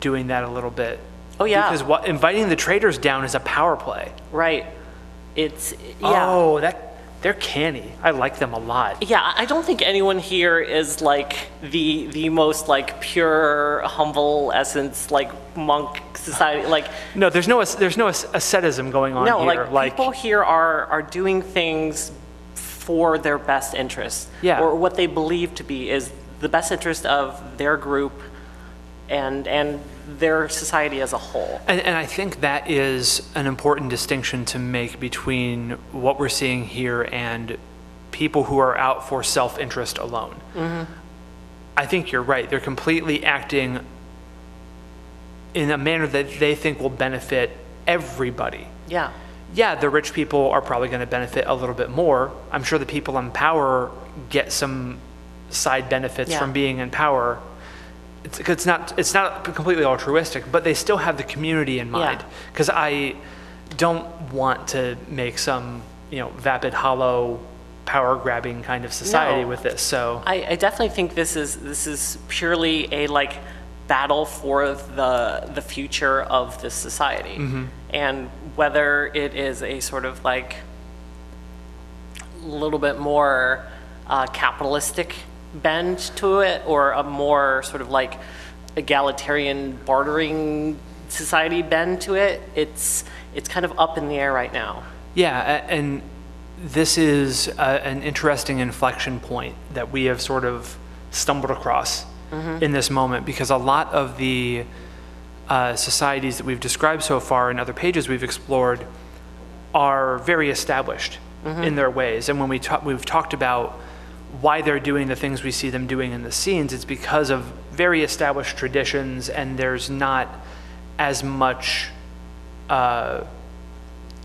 doing that a little bit. Oh yeah, because what, inviting the traders down is a power play. Right. It's yeah. Oh, that they're canny. I like them a lot. Yeah, I don't think anyone here is like the the most like pure humble essence like monk society like. No, there's no there's no asceticism going on no, here. No, like, like people here are are doing things for their best interest. Yeah. Or what they believe to be is the best interest of their group, and and. their society as a whole. And, and I think that is an important distinction to make between what we're seeing here and people who are out for self-interest alone. Mm-hmm. I think you're right. They're completely acting in a manner that they think will benefit everybody. Yeah. Yeah, the rich people are probably going to benefit a little bit more. I'm sure the people in power get some side benefits yeah. from being in power. It's, it's not it's not completely altruistic, but they still have the community in mind. Because yeah. I don't want to make some, you know, vapid, hollow, power-grabbing kind of society no. with this. So I, I definitely think this is this is purely a like battle for the the future of this society, mm-hmm. and whether it is a sort of like a little bit more uh, capitalistic bend to it, or a more sort of like egalitarian bartering society bend to it, it's it's kind of up in the air right now. Yeah, and this is a, an interesting inflection point that we have sort of stumbled across mm-hmm. in this moment, because a lot of the uh, societies that we've described so far in other pages we've explored are very established mm-hmm. in their ways. And when we ta- we've talked about why they're doing the things we see them doing in the scenes, it's because of very established traditions, and there's not as much uh,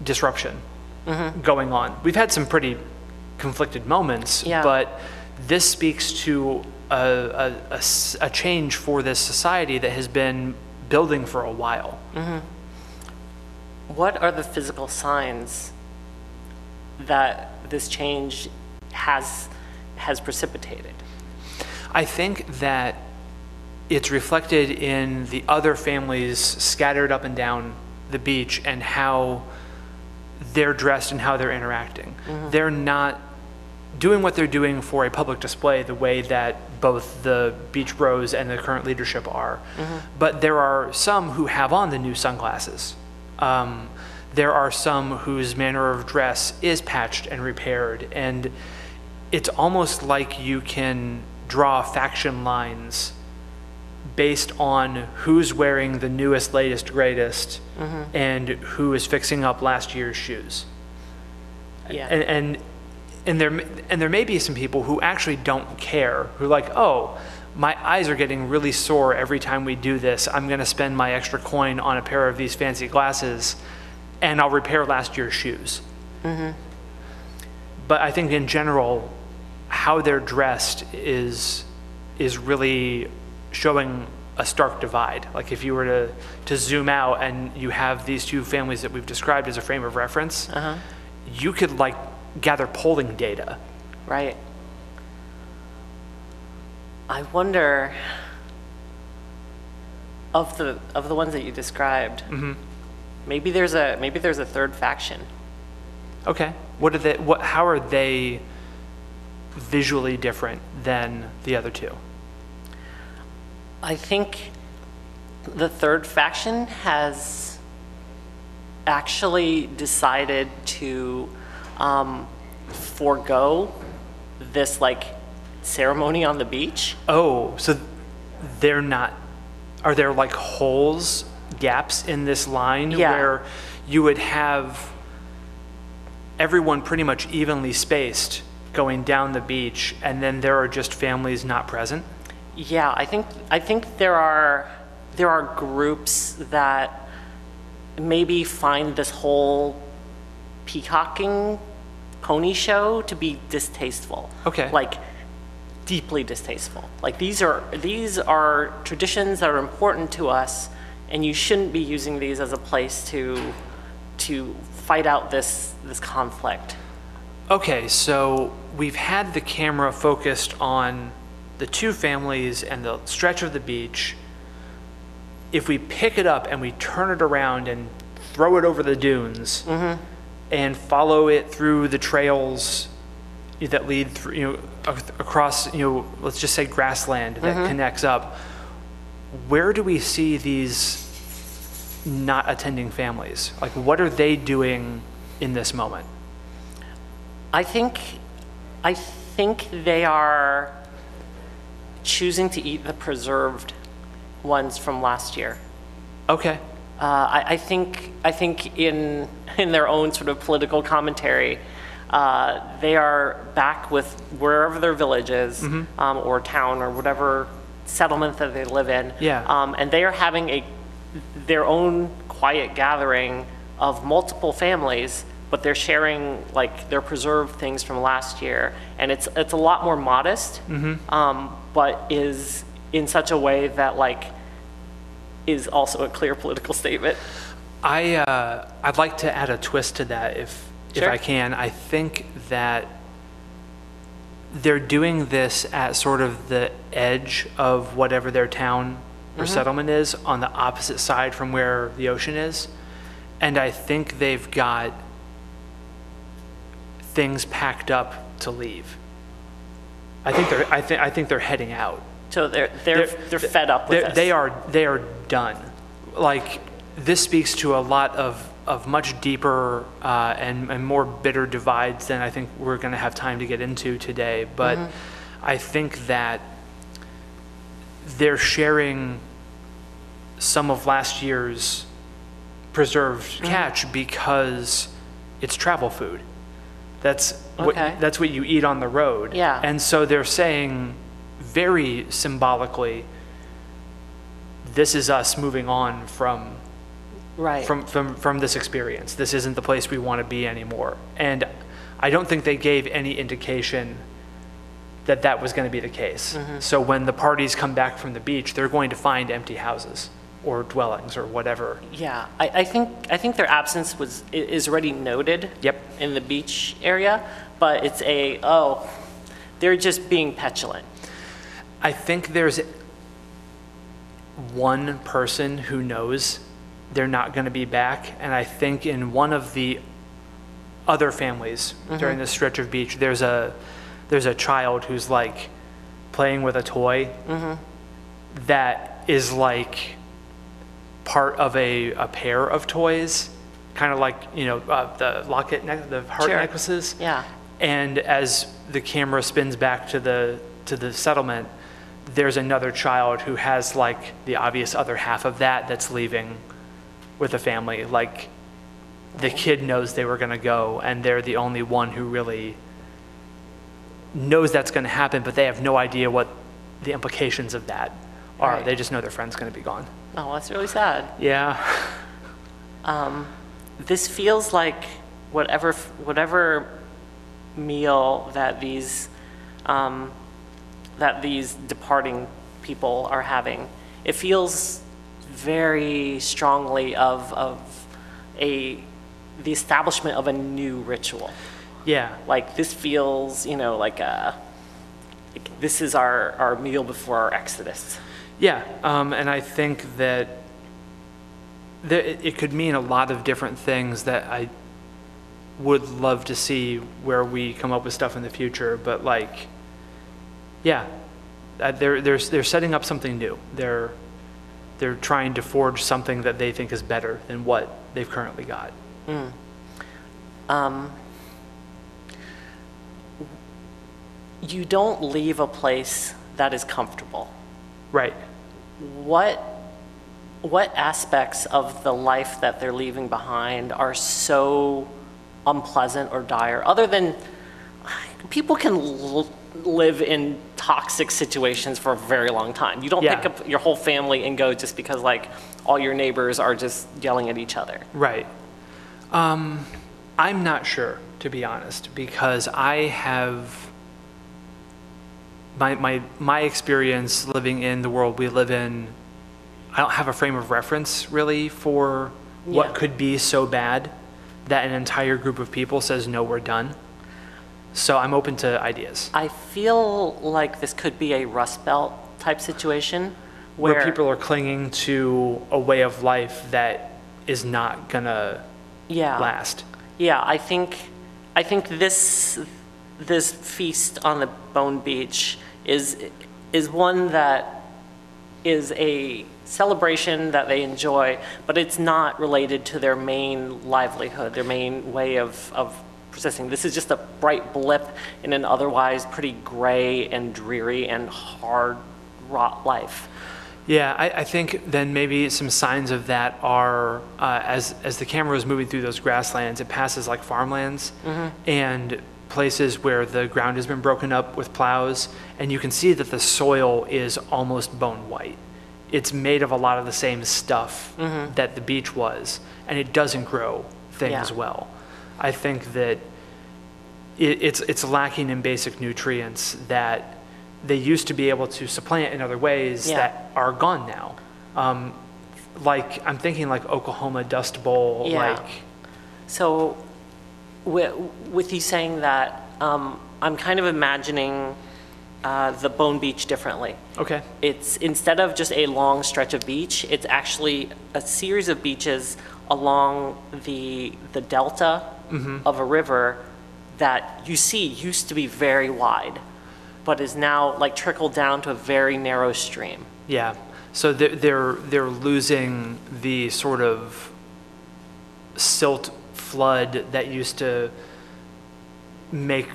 disruption mm-hmm. going on. We've had some pretty conflicted moments, yeah. but this speaks to a, a, a, a change for this society that has been building for a while. Mm-hmm. What are the physical signs that this change has has precipitated? I think that it's reflected in the other families scattered up and down the beach and how they're dressed and how they're interacting. Mm-hmm. They're not doing what they're doing for a public display the way that both the Beach Bros and the current leadership are. Mm-hmm. But there are some who have on the new sunglasses. Um, there are some whose manner of dress is patched and repaired, and it's almost like you can draw faction lines based on who's wearing the newest, latest, greatest, mm-hmm. and who is fixing up last year's shoes. Yeah. And, and, and, there, and there may be some people who actually don't care, who are like, oh, my eyes are getting really sore every time we do this. I'm gonna spend my extra coin on a pair of these fancy glasses and I'll repair last year's shoes. Mm-hmm. But I think in general, how they're dressed is is really showing a stark divide. Like if you were to, to zoom out and you have these two families that we've described as a frame of reference, uh-huh. you could like gather polling data. Right. I wonder, of the of the ones that you described, mm-hmm. maybe there's a maybe there's a third faction. Okay. What are they, what, how are they visually different than the other two? I think the third faction has actually decided to um, forego this like ceremony on the beach. Oh, so they're not, are there like holes, gaps in this line yeah. where you would have everyone pretty much evenly spaced going down the beach, and then there are just families not present? Yeah, I think I think there are there are groups that maybe find this whole peacocking pony show to be distasteful. Okay. Like deeply distasteful. Like these are these are traditions that are important to us, and you shouldn't be using these as a place to to fight out this this conflict. Okay, so we've had the camera focused on the two families and the stretch of the beach. If we pick it up and we turn it around and throw it over the dunes mm-hmm. and follow it through the trails that lead through, you know, across, you know, let's just say grassland that mm-hmm. connects up, where do we see these not attending families? Like, what are they doing in this moment? I think, I think they are choosing to eat the preserved ones from last year. Okay. Uh, I, I think I think in in their own sort of political commentary, uh, they are back with wherever their village is, mm-hmm. um, or town or whatever settlement that they live in. Yeah. Um, and they are having a their own quiet gathering of multiple families, but they're sharing like their preserved things from last year, and it's it's a lot more modest. Mm-hmm. Um, but is in such a way that like is also a clear political statement. I, uh, I'd like to add a twist to that if, sure. if I can. I think that they're doing this at sort of the edge of whatever their town or mm-hmm. settlement is, on the opposite side from where the ocean is. And I think they've got things packed up to leave. I think they're. I think. I think they're heading out. So they're they're they're, they're fed up with this. They are. They are done. Like this speaks to a lot of of much deeper uh, and and more bitter divides than I think we're going to have time to get into today. But mm-hmm. I think that they're sharing some of last year's preserved mm-hmm. catch because it's travel food. That's what, okay. that's what you eat on the road. Yeah. And so they're saying very symbolically, this is us moving on from, right. from, from, from this experience. This isn't the place we want to be anymore. And I don't think they gave any indication that that was going to be the case. Mm-hmm. So when the parties come back from the beach, they're going to find empty houses or dwellings or whatever. Yeah, I, I think I think their absence was is already noted. Yep. In the beach area, but it's a oh, they're just being petulant. I think there's one person who knows they're not going to be back, and I think in one of the other families mm-hmm. during this stretch of beach, there's a there's a child who's like playing with a toy mm-hmm. that is like part of a, a pair of toys, kind of like, you know, uh, the locket, ne the heart sure. necklaces. Yeah. And as the camera spins back to the, to the settlement, there's another child who has like the obvious other half of that that's leaving with the family. Like the kid knows they were going to go and they're the only one who really knows that's going to happen, but they have no idea what the implications of that are. Right. They just know their friend's going to be gone. Oh, that's really sad. Yeah. Um, this feels like whatever whatever meal that these um, that these departing people are having. It feels very strongly of of a the establishment of a new ritual. Yeah. Like this feels, you know, like a like this is our our meal before our exodus. Yeah, um, and I think that th it could mean a lot of different things that I would love to see where we come up with stuff in the future. But like, yeah, they're they're they're setting up something new. They're they're trying to forge something that they think is better than what they've currently got. Mm. Um, you don't leave a place that is comfortable. Right. What what aspects of the life that they're leaving behind are so unpleasant or dire? Other than people can l live in toxic situations for a very long time. You don't yeah. pick up your whole family and go just because like all your neighbors are just yelling at each other. Right. Um, I'm not sure, to be honest, because I have. My, my, my experience living in the world we live in, I don't have a frame of reference really for yeah. what could be so bad that an entire group of people says, no, we're done. So I'm open to ideas. I feel like this could be a Rust Belt type situation where, where people are clinging to a way of life that is not gonna yeah. last. Yeah, I think, I think this, this feast on the Bone Beach is is one that is a celebration that they enjoy, but it's not related to their main livelihood, their main way of, of persisting. This is just a bright blip in an otherwise pretty gray and dreary and hard wrought life. Yeah, I, I think then maybe some signs of that are uh, as, as the camera is moving through those grasslands, it passes like farmlands mm-hmm. and places where the ground has been broken up with plows, and you can see that the soil is almost bone white. It's made of a lot of the same stuff mm-hmm. that the beach was, and it doesn't grow things yeah. well. I think that it, it's, it's lacking in basic nutrients that they used to be able to supplant in other ways yeah. that are gone now. Um, like, I'm thinking like Oklahoma Dust Bowl. Yeah. Like, so With, with you saying that, um, I'm kind of imagining uh, the Bone Beach differently. Okay. It's instead of just a long stretch of beach, it's actually a series of beaches along the the delta mm-hmm. of a river that you see used to be very wide, but is now like trickled down to a very narrow stream. Yeah. So they're they're, they're losing the sort of silt flood that used to make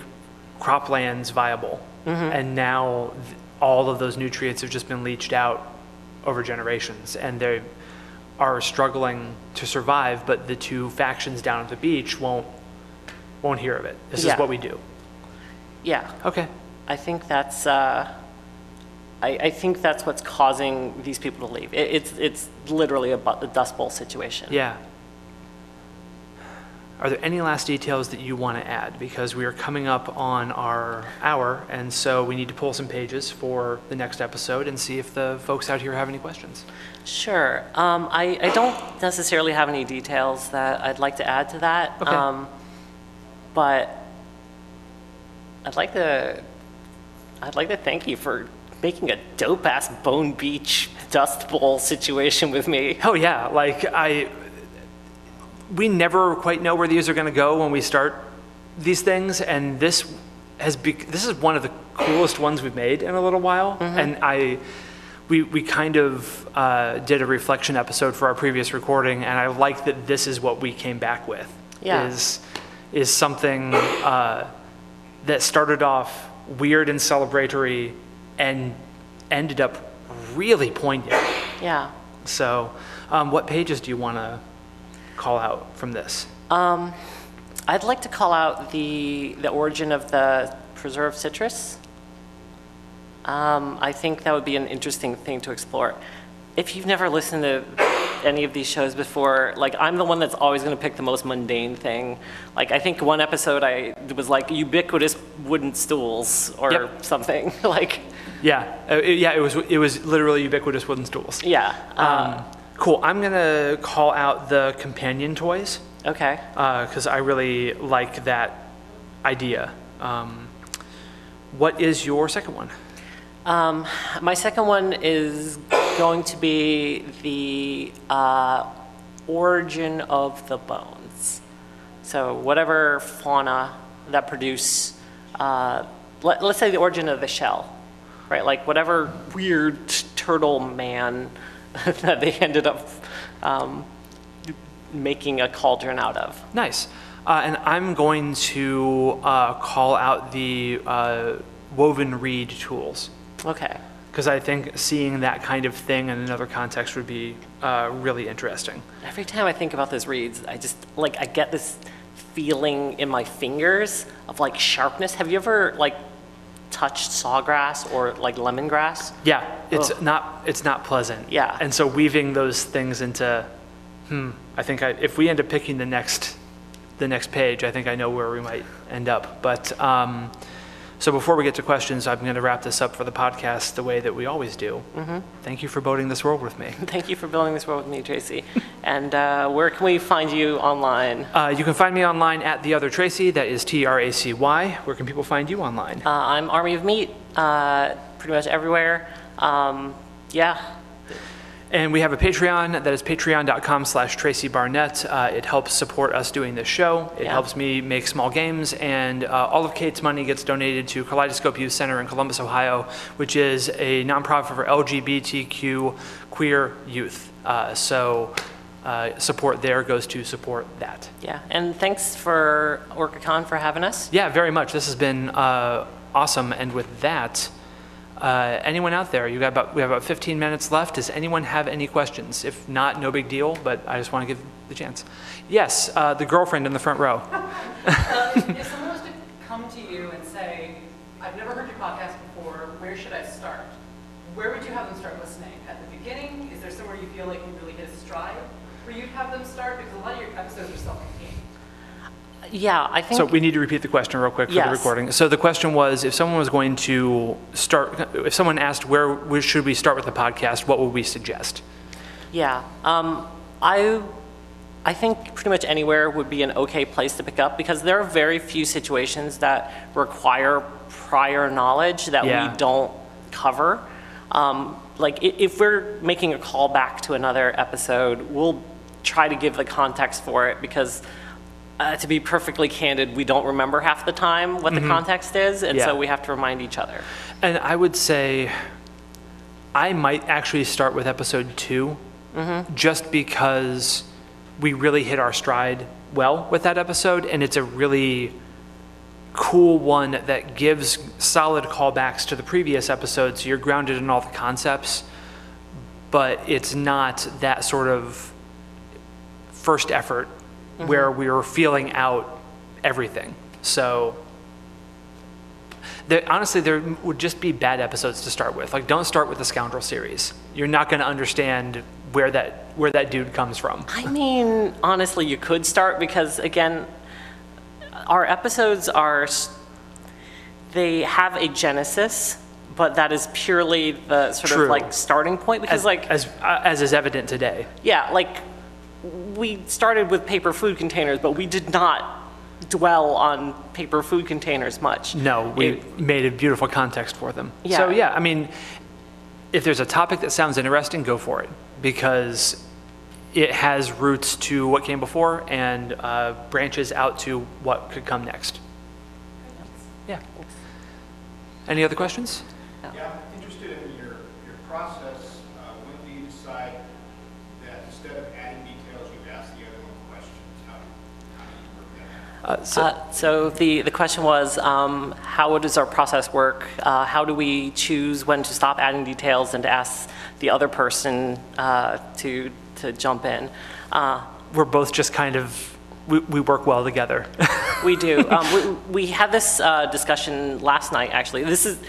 croplands viable. Mm-hmm. And now all of those nutrients have just been leached out over generations, and they are struggling to survive, but the two factions down at the beach won't, won't hear of it. This yeah. is what we do. Yeah. Okay. I think that's uh, I, I think that's what's causing these people to leave. It, it's it's literally a, a Dust Bowl situation. Yeah. Are there any last details that you want to add? Because we are coming up on our hour, and so we need to pull some pages for the next episode and see if the folks out here have any questions. Sure. Um, I, I don't necessarily have any details that I'd like to add to that, okay. um, but I'd like to I'd like to thank you for making a dope-ass Bone Beach Dust Bowl situation with me. Oh yeah, like I. we never quite know where these are going to go when we start these things, and this has be this is one of the coolest ones we've made in a little while. Mm-hmm. And I we we kind of uh, did a reflection episode for our previous recording, and I like that this is what we came back with. Yeah. is is something uh, that started off weird and celebratory and ended up really poignant. Yeah. So um, what pages do you want to call out from this? Um, I'd like to call out the the origin of the preserved citrus. Um, I think that would be an interesting thing to explore. If you've never listened to any of these shows before, like I'm the one that's always going to pick the most mundane thing. Like I think one episode I was like ubiquitous wooden stools or yep. something like. Yeah, uh, it, yeah, it was it was literally ubiquitous wooden stools. Yeah. Um, um, Cool. I'm going to call out the companion toys. Okay. Because uh, I really like that idea. Um, what is your second one? Um, my second one is going to be the uh, origin of the bones. So whatever fauna that produce, uh, let, let's say the origin of the shell, right? Like whatever weird turtle man that they ended up um, making a cauldron out of. Nice. Uh, and I'm going to uh, call out the uh, woven reed tools. Okay. Because I think seeing that kind of thing in another context would be uh, really interesting. Every time I think about those reeds, I just, like, I get this feeling in my fingers of, like, sharpness. Have you ever, like, touched sawgrass or like lemongrass? Yeah, it's Ugh. not it's not pleasant. Yeah, and so weaving those things into, hmm, I think I, if we end up picking the next the next page, I think I know where we might end up. But um, so before we get to questions, I'm going to wrap this up for the podcast the way that we always do. Mm-hmm. Thank you for building this world with me. Thank you for building this world with me, Tracy. And uh, where can we find you online? Uh, you can find me online at The Other Tracy. That is T R A C Y. Where can people find you online? Uh, I'm Army of Meat, uh, pretty much everywhere. Um, yeah. And we have a Patreon. That is patreon dot com slash Tracy Barnett. Uh, it helps support us doing this show. It yeah. helps me make small games. And uh, all of Kate's money gets donated to Kaleidoscope Youth Center in Columbus, Ohio, which is a nonprofit for L G B T Q queer youth. Uh, so uh, support there goes to support that. Yeah. And thanks for OrcaCon for having us. Yeah, very much. This has been uh, awesome. And with that... Uh, anyone out there, you got about, we have about fifteen minutes left. Does anyone have any questions? If not, no big deal, but I just want to give the chance. Yes, uh, the girlfriend in the front row. uh, if, if someone was to come to you and say, I've never heard your podcast before, where should I start? Where would you have them start listening? At the beginning? Is there somewhere you feel like you really hit a stride where you'd have them start? Because a lot of your episodes are self-contained. Yeah, I think... So we need to repeat the question real quick for yes. the recording. So the question was, if someone was going to start, if someone asked where should we start with the podcast, what would we suggest? Yeah, um, I, I think pretty much anywhere would be an okay place to pick up, because there are very few situations that require prior knowledge that yeah. we don't cover. Um, like if we're making a call back to another episode, we'll try to give the context for it, because... Uh, to be perfectly candid, we don't remember half the time what the mm-hmm. context is, and yeah. so we have to remind each other. And I would say I might actually start with episode two, mm-hmm. just because we really hit our stride well with that episode, and it's a really cool one that gives solid callbacks to the previous episode, so you're grounded in all the concepts, but it's not that sort of first effort Mm-hmm. where we were feeling out everything. So there, honestly, there would just be bad episodes to start with. Like, don't start with the Scoundrel series. You're not going to understand where that, where that dude comes from. I mean, honestly, you could start, because again, our episodes are, they have a genesis, but that is purely the sort True. of like starting point, because as, like as uh, as is evident today. Yeah, like we started with paper food containers, but we did not dwell on paper food containers much. No, we it, made a beautiful context for them. Yeah. So yeah, I mean, if there's a topic that sounds interesting, go for it, because it has roots to what came before and uh, branches out to what could come next. Yeah. Any other questions? No. Yeah, I'm interested in your, your process. Uh, when do you decide that instead of adding details, you ask the other one questions? How do you, how do you work that out? Uh, so uh, so the, the question was, um, how does our process work? Uh, how do we choose when to stop adding details and to ask the other person uh, to, to jump in? Uh, We're both just kind of... We, we work well together. We do. Um, we, we had this uh, discussion last night, actually. This is,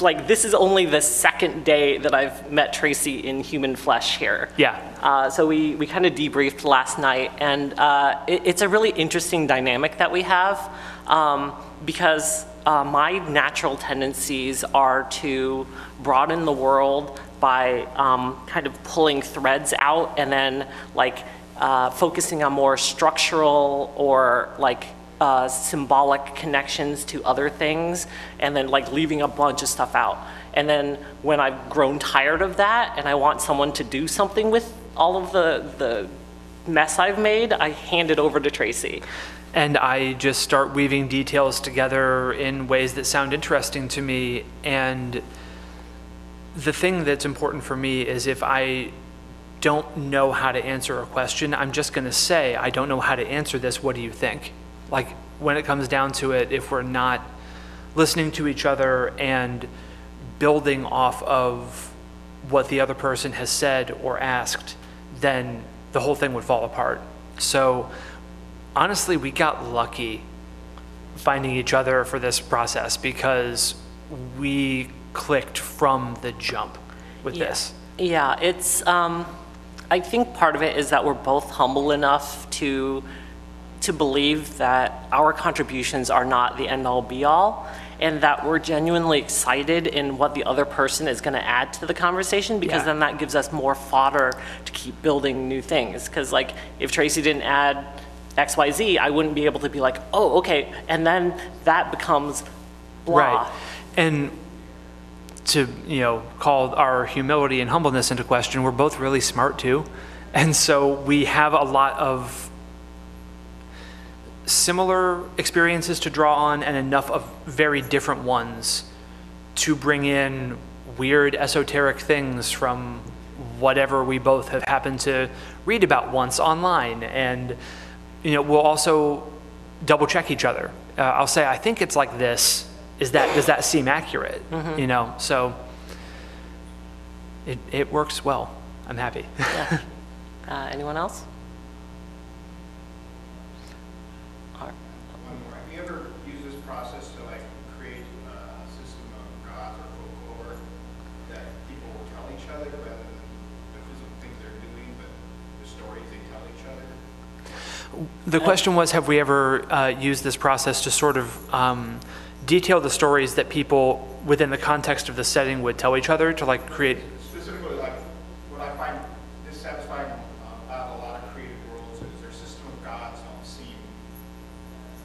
like, this is only the second day that I've met Tracy in human flesh here. Yeah. Uh, so we, we kind of debriefed last night, and uh, it, it's a really interesting dynamic that we have, um, because uh, my natural tendencies are to broaden the world by um, kind of pulling threads out and then, like, Uh, focusing on more structural or like uh, symbolic connections to other things, and then like leaving a bunch of stuff out. And then when I've grown tired of that and I want someone to do something with all of the, the mess I've made, I hand it over to Tracy. And I just start weaving details together in ways that sound interesting to me. And the thing that's important for me is, if I don't know how to answer a question, I'm just going to say, I don't know how to answer this, what do you think? Like, when it comes down to it, if we're not listening to each other and building off of what the other person has said or asked, then the whole thing would fall apart. So honestly, we got lucky finding each other for this process, because we clicked from the jump with yeah. this. Yeah, it's... Um... I think part of it is that we're both humble enough to to believe that our contributions are not the end all be all, and that we're genuinely excited in what the other person is going to add to the conversation, because yeah. then that gives us more fodder to keep building new things. Because like, if Tracy didn't add X Y Z, I wouldn't be able to be like, oh, okay, and then that becomes blah. Right. And to, you know, call our humility and humbleness into question, we're both really smart too. And so we have a lot of similar experiences to draw on, and enough of very different ones to bring in weird esoteric things from whatever we both have happened to read about once online. And, you know, we'll also double check each other. Uh, I'll say, I think it's like this. Is that, does that seem accurate? Mm-hmm. You know, so it, it works well. I'm happy. Yeah. Uh, anyone else? One more. Have you ever used this process to like create a system of gods or folklore that people will tell each other, rather than the physical things they're doing, but the stories they tell each other? The question was, have we ever uh, used this process to sort of um, detail the stories that people within the context of the setting would tell each other, to like create... Specifically, like, what I find dissatisfying about a lot of creative worlds is their system of gods don't seem...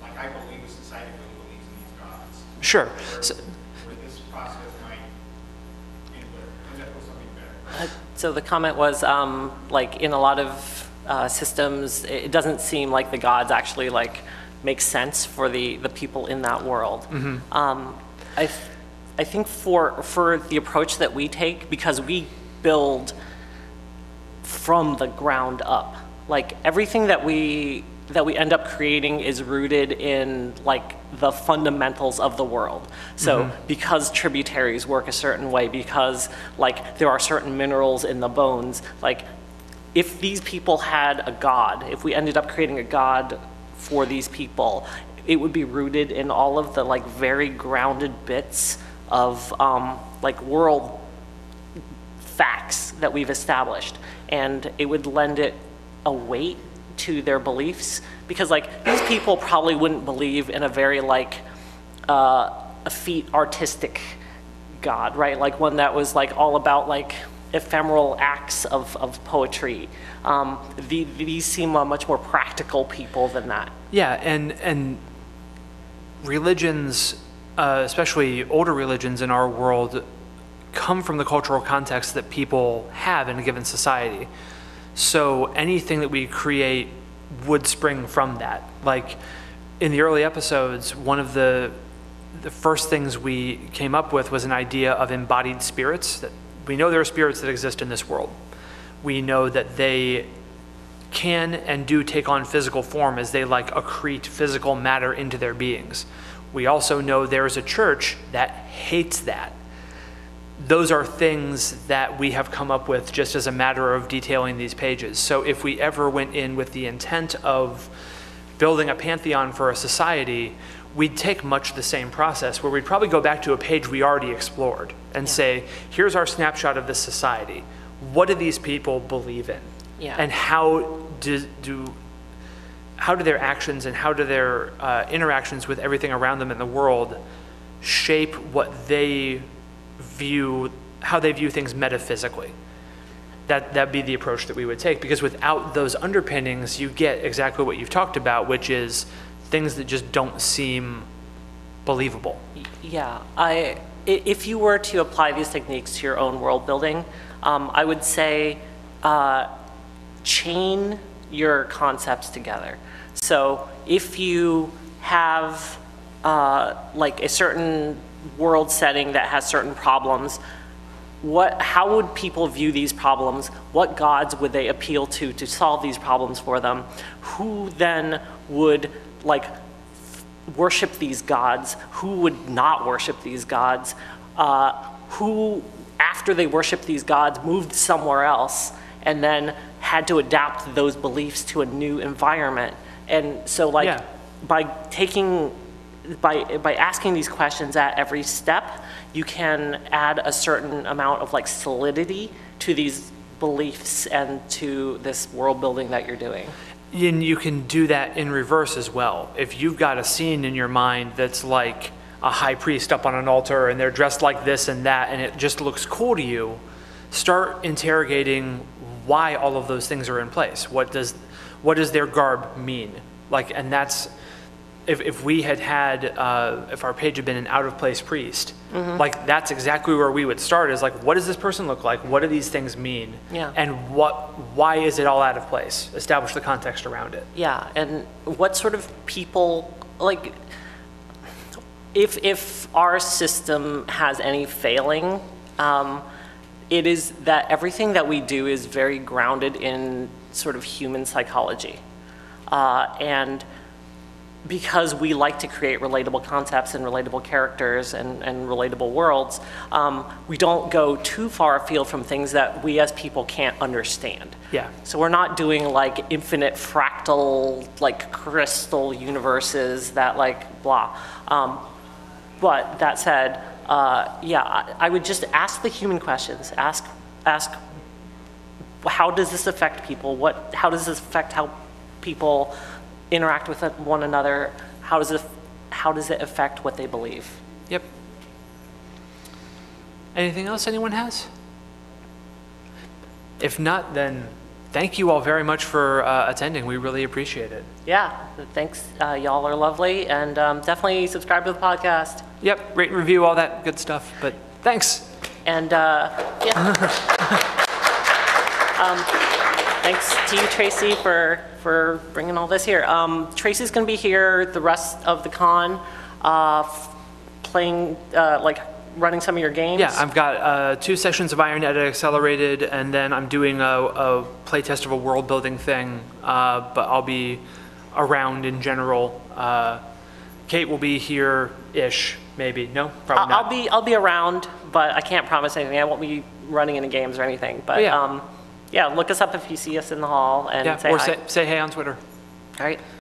Like, I believe the society really believes in these gods. Sure. Where, so, where this process might end up with something better. Uh, so the comment was, um, like, in a lot of uh, systems, it doesn't seem like the gods actually, like, makes sense for the, the people in that world. Mm-hmm. um, I, th I think for, for the approach that we take, because we build from the ground up, like everything that we, that we end up creating is rooted in like the fundamentals of the world. So mm-hmm. because tributaries work a certain way, because like there are certain minerals in the bones, like if these people had a god, if we ended up creating a god for these people, it would be rooted in all of the like very grounded bits of um, like world facts that we've established, and it would lend it a weight to their beliefs, because like these people probably wouldn't believe in a very like uh, effete artistic God, right? Like one that was like all about like ephemeral acts of, of poetry. Um, the, these seem uh, much more practical people than that. Yeah, and, and religions, uh, especially older religions in our world, come from the cultural context that people have in a given society. So anything that we create would spring from that. Like in the early episodes, one of the, the first things we came up with was an idea of embodied spirits. That we know there are spirits that exist in this world. We know that they can and do take on physical form as they like accrete physical matter into their beings. We also know there is a church that hates that. Those are things that we have come up with just as a matter of detailing these pages. So if we ever went in with the intent of building a pantheon for a society, we'd take much the same process where we'd probably go back to a page we already explored and yeah. say, here's our snapshot of this society. What do these people believe in? Yeah. And how do, do, how do their actions and how do their uh, interactions with everything around them in the world shape what they view, how they view things metaphysically? That, that'd be the approach that we would take, because without those underpinnings, you get exactly what you've talked about, which is things that just don't seem believable. Yeah, I, if you were to apply these techniques to your own world building, um, I would say uh, chain your concepts together. So if you have uh, like a certain world setting that has certain problems, what, how would people view these problems? What gods would they appeal to to solve these problems for them? Who then would like worship these gods? Who would not worship these gods? Uh, who, after they worshiped these gods, moved somewhere else and then had to adapt those beliefs to a new environment? And so like yeah. by taking, by, by asking these questions at every step, you can add a certain amount of like solidity to these beliefs and to this world building that you're doing. And you can do that in reverse as well. If you've got a scene in your mind that's like a high priest up on an altar and they're dressed like this and that and it just looks cool to you, start interrogating why all of those things are in place. What does, what does their garb mean? Like, and that's, if, if we had had, uh, if our page had been an out-of-place priest, mm-hmm. like that's exactly where we would start, is like, what does this person look like? What do these things mean? Yeah. And what, why is it all out of place? Establish the context around it. Yeah, and what sort of people, like, if, if our system has any failing, um, it is that everything that we do is very grounded in sort of human psychology. Uh, and because we like to create relatable concepts and relatable characters and, and relatable worlds, um, we don't go too far afield from things that we as people can't understand. Yeah. So we're not doing like infinite fractal, like crystal universes that like blah. Um, but that said, uh, yeah, I, I would just ask the human questions. Ask, ask, how does this affect people? What, how does this affect how people interact with one another? How does it, how does it affect what they believe? Yep. Anything else anyone has? If not, then thank you all very much for uh, attending. We really appreciate it. Yeah, thanks. Uh, y'all are lovely, and um, definitely subscribe to the podcast. Yep, rate and review, all that good stuff, but thanks. And uh, yeah. um, Thanks to you, Tracy, for, for bringing all this here. Um, Tracy's going to be here the rest of the con, uh, playing, uh, like, running some of your games. Yeah, I've got uh, two sessions of IronEdit Accelerated, and then I'm doing a, a playtest of a world-building thing, uh, but I'll be around in general. Uh, Kate will be here-ish, maybe. No? Probably I'll, not. I'll be, I'll be around, but I can't promise anything. I won't be running any games or anything, but... Oh, yeah. um, Yeah, look us up if you see us in the hall and yeah, say or hi. Say, say hey on Twitter. All right.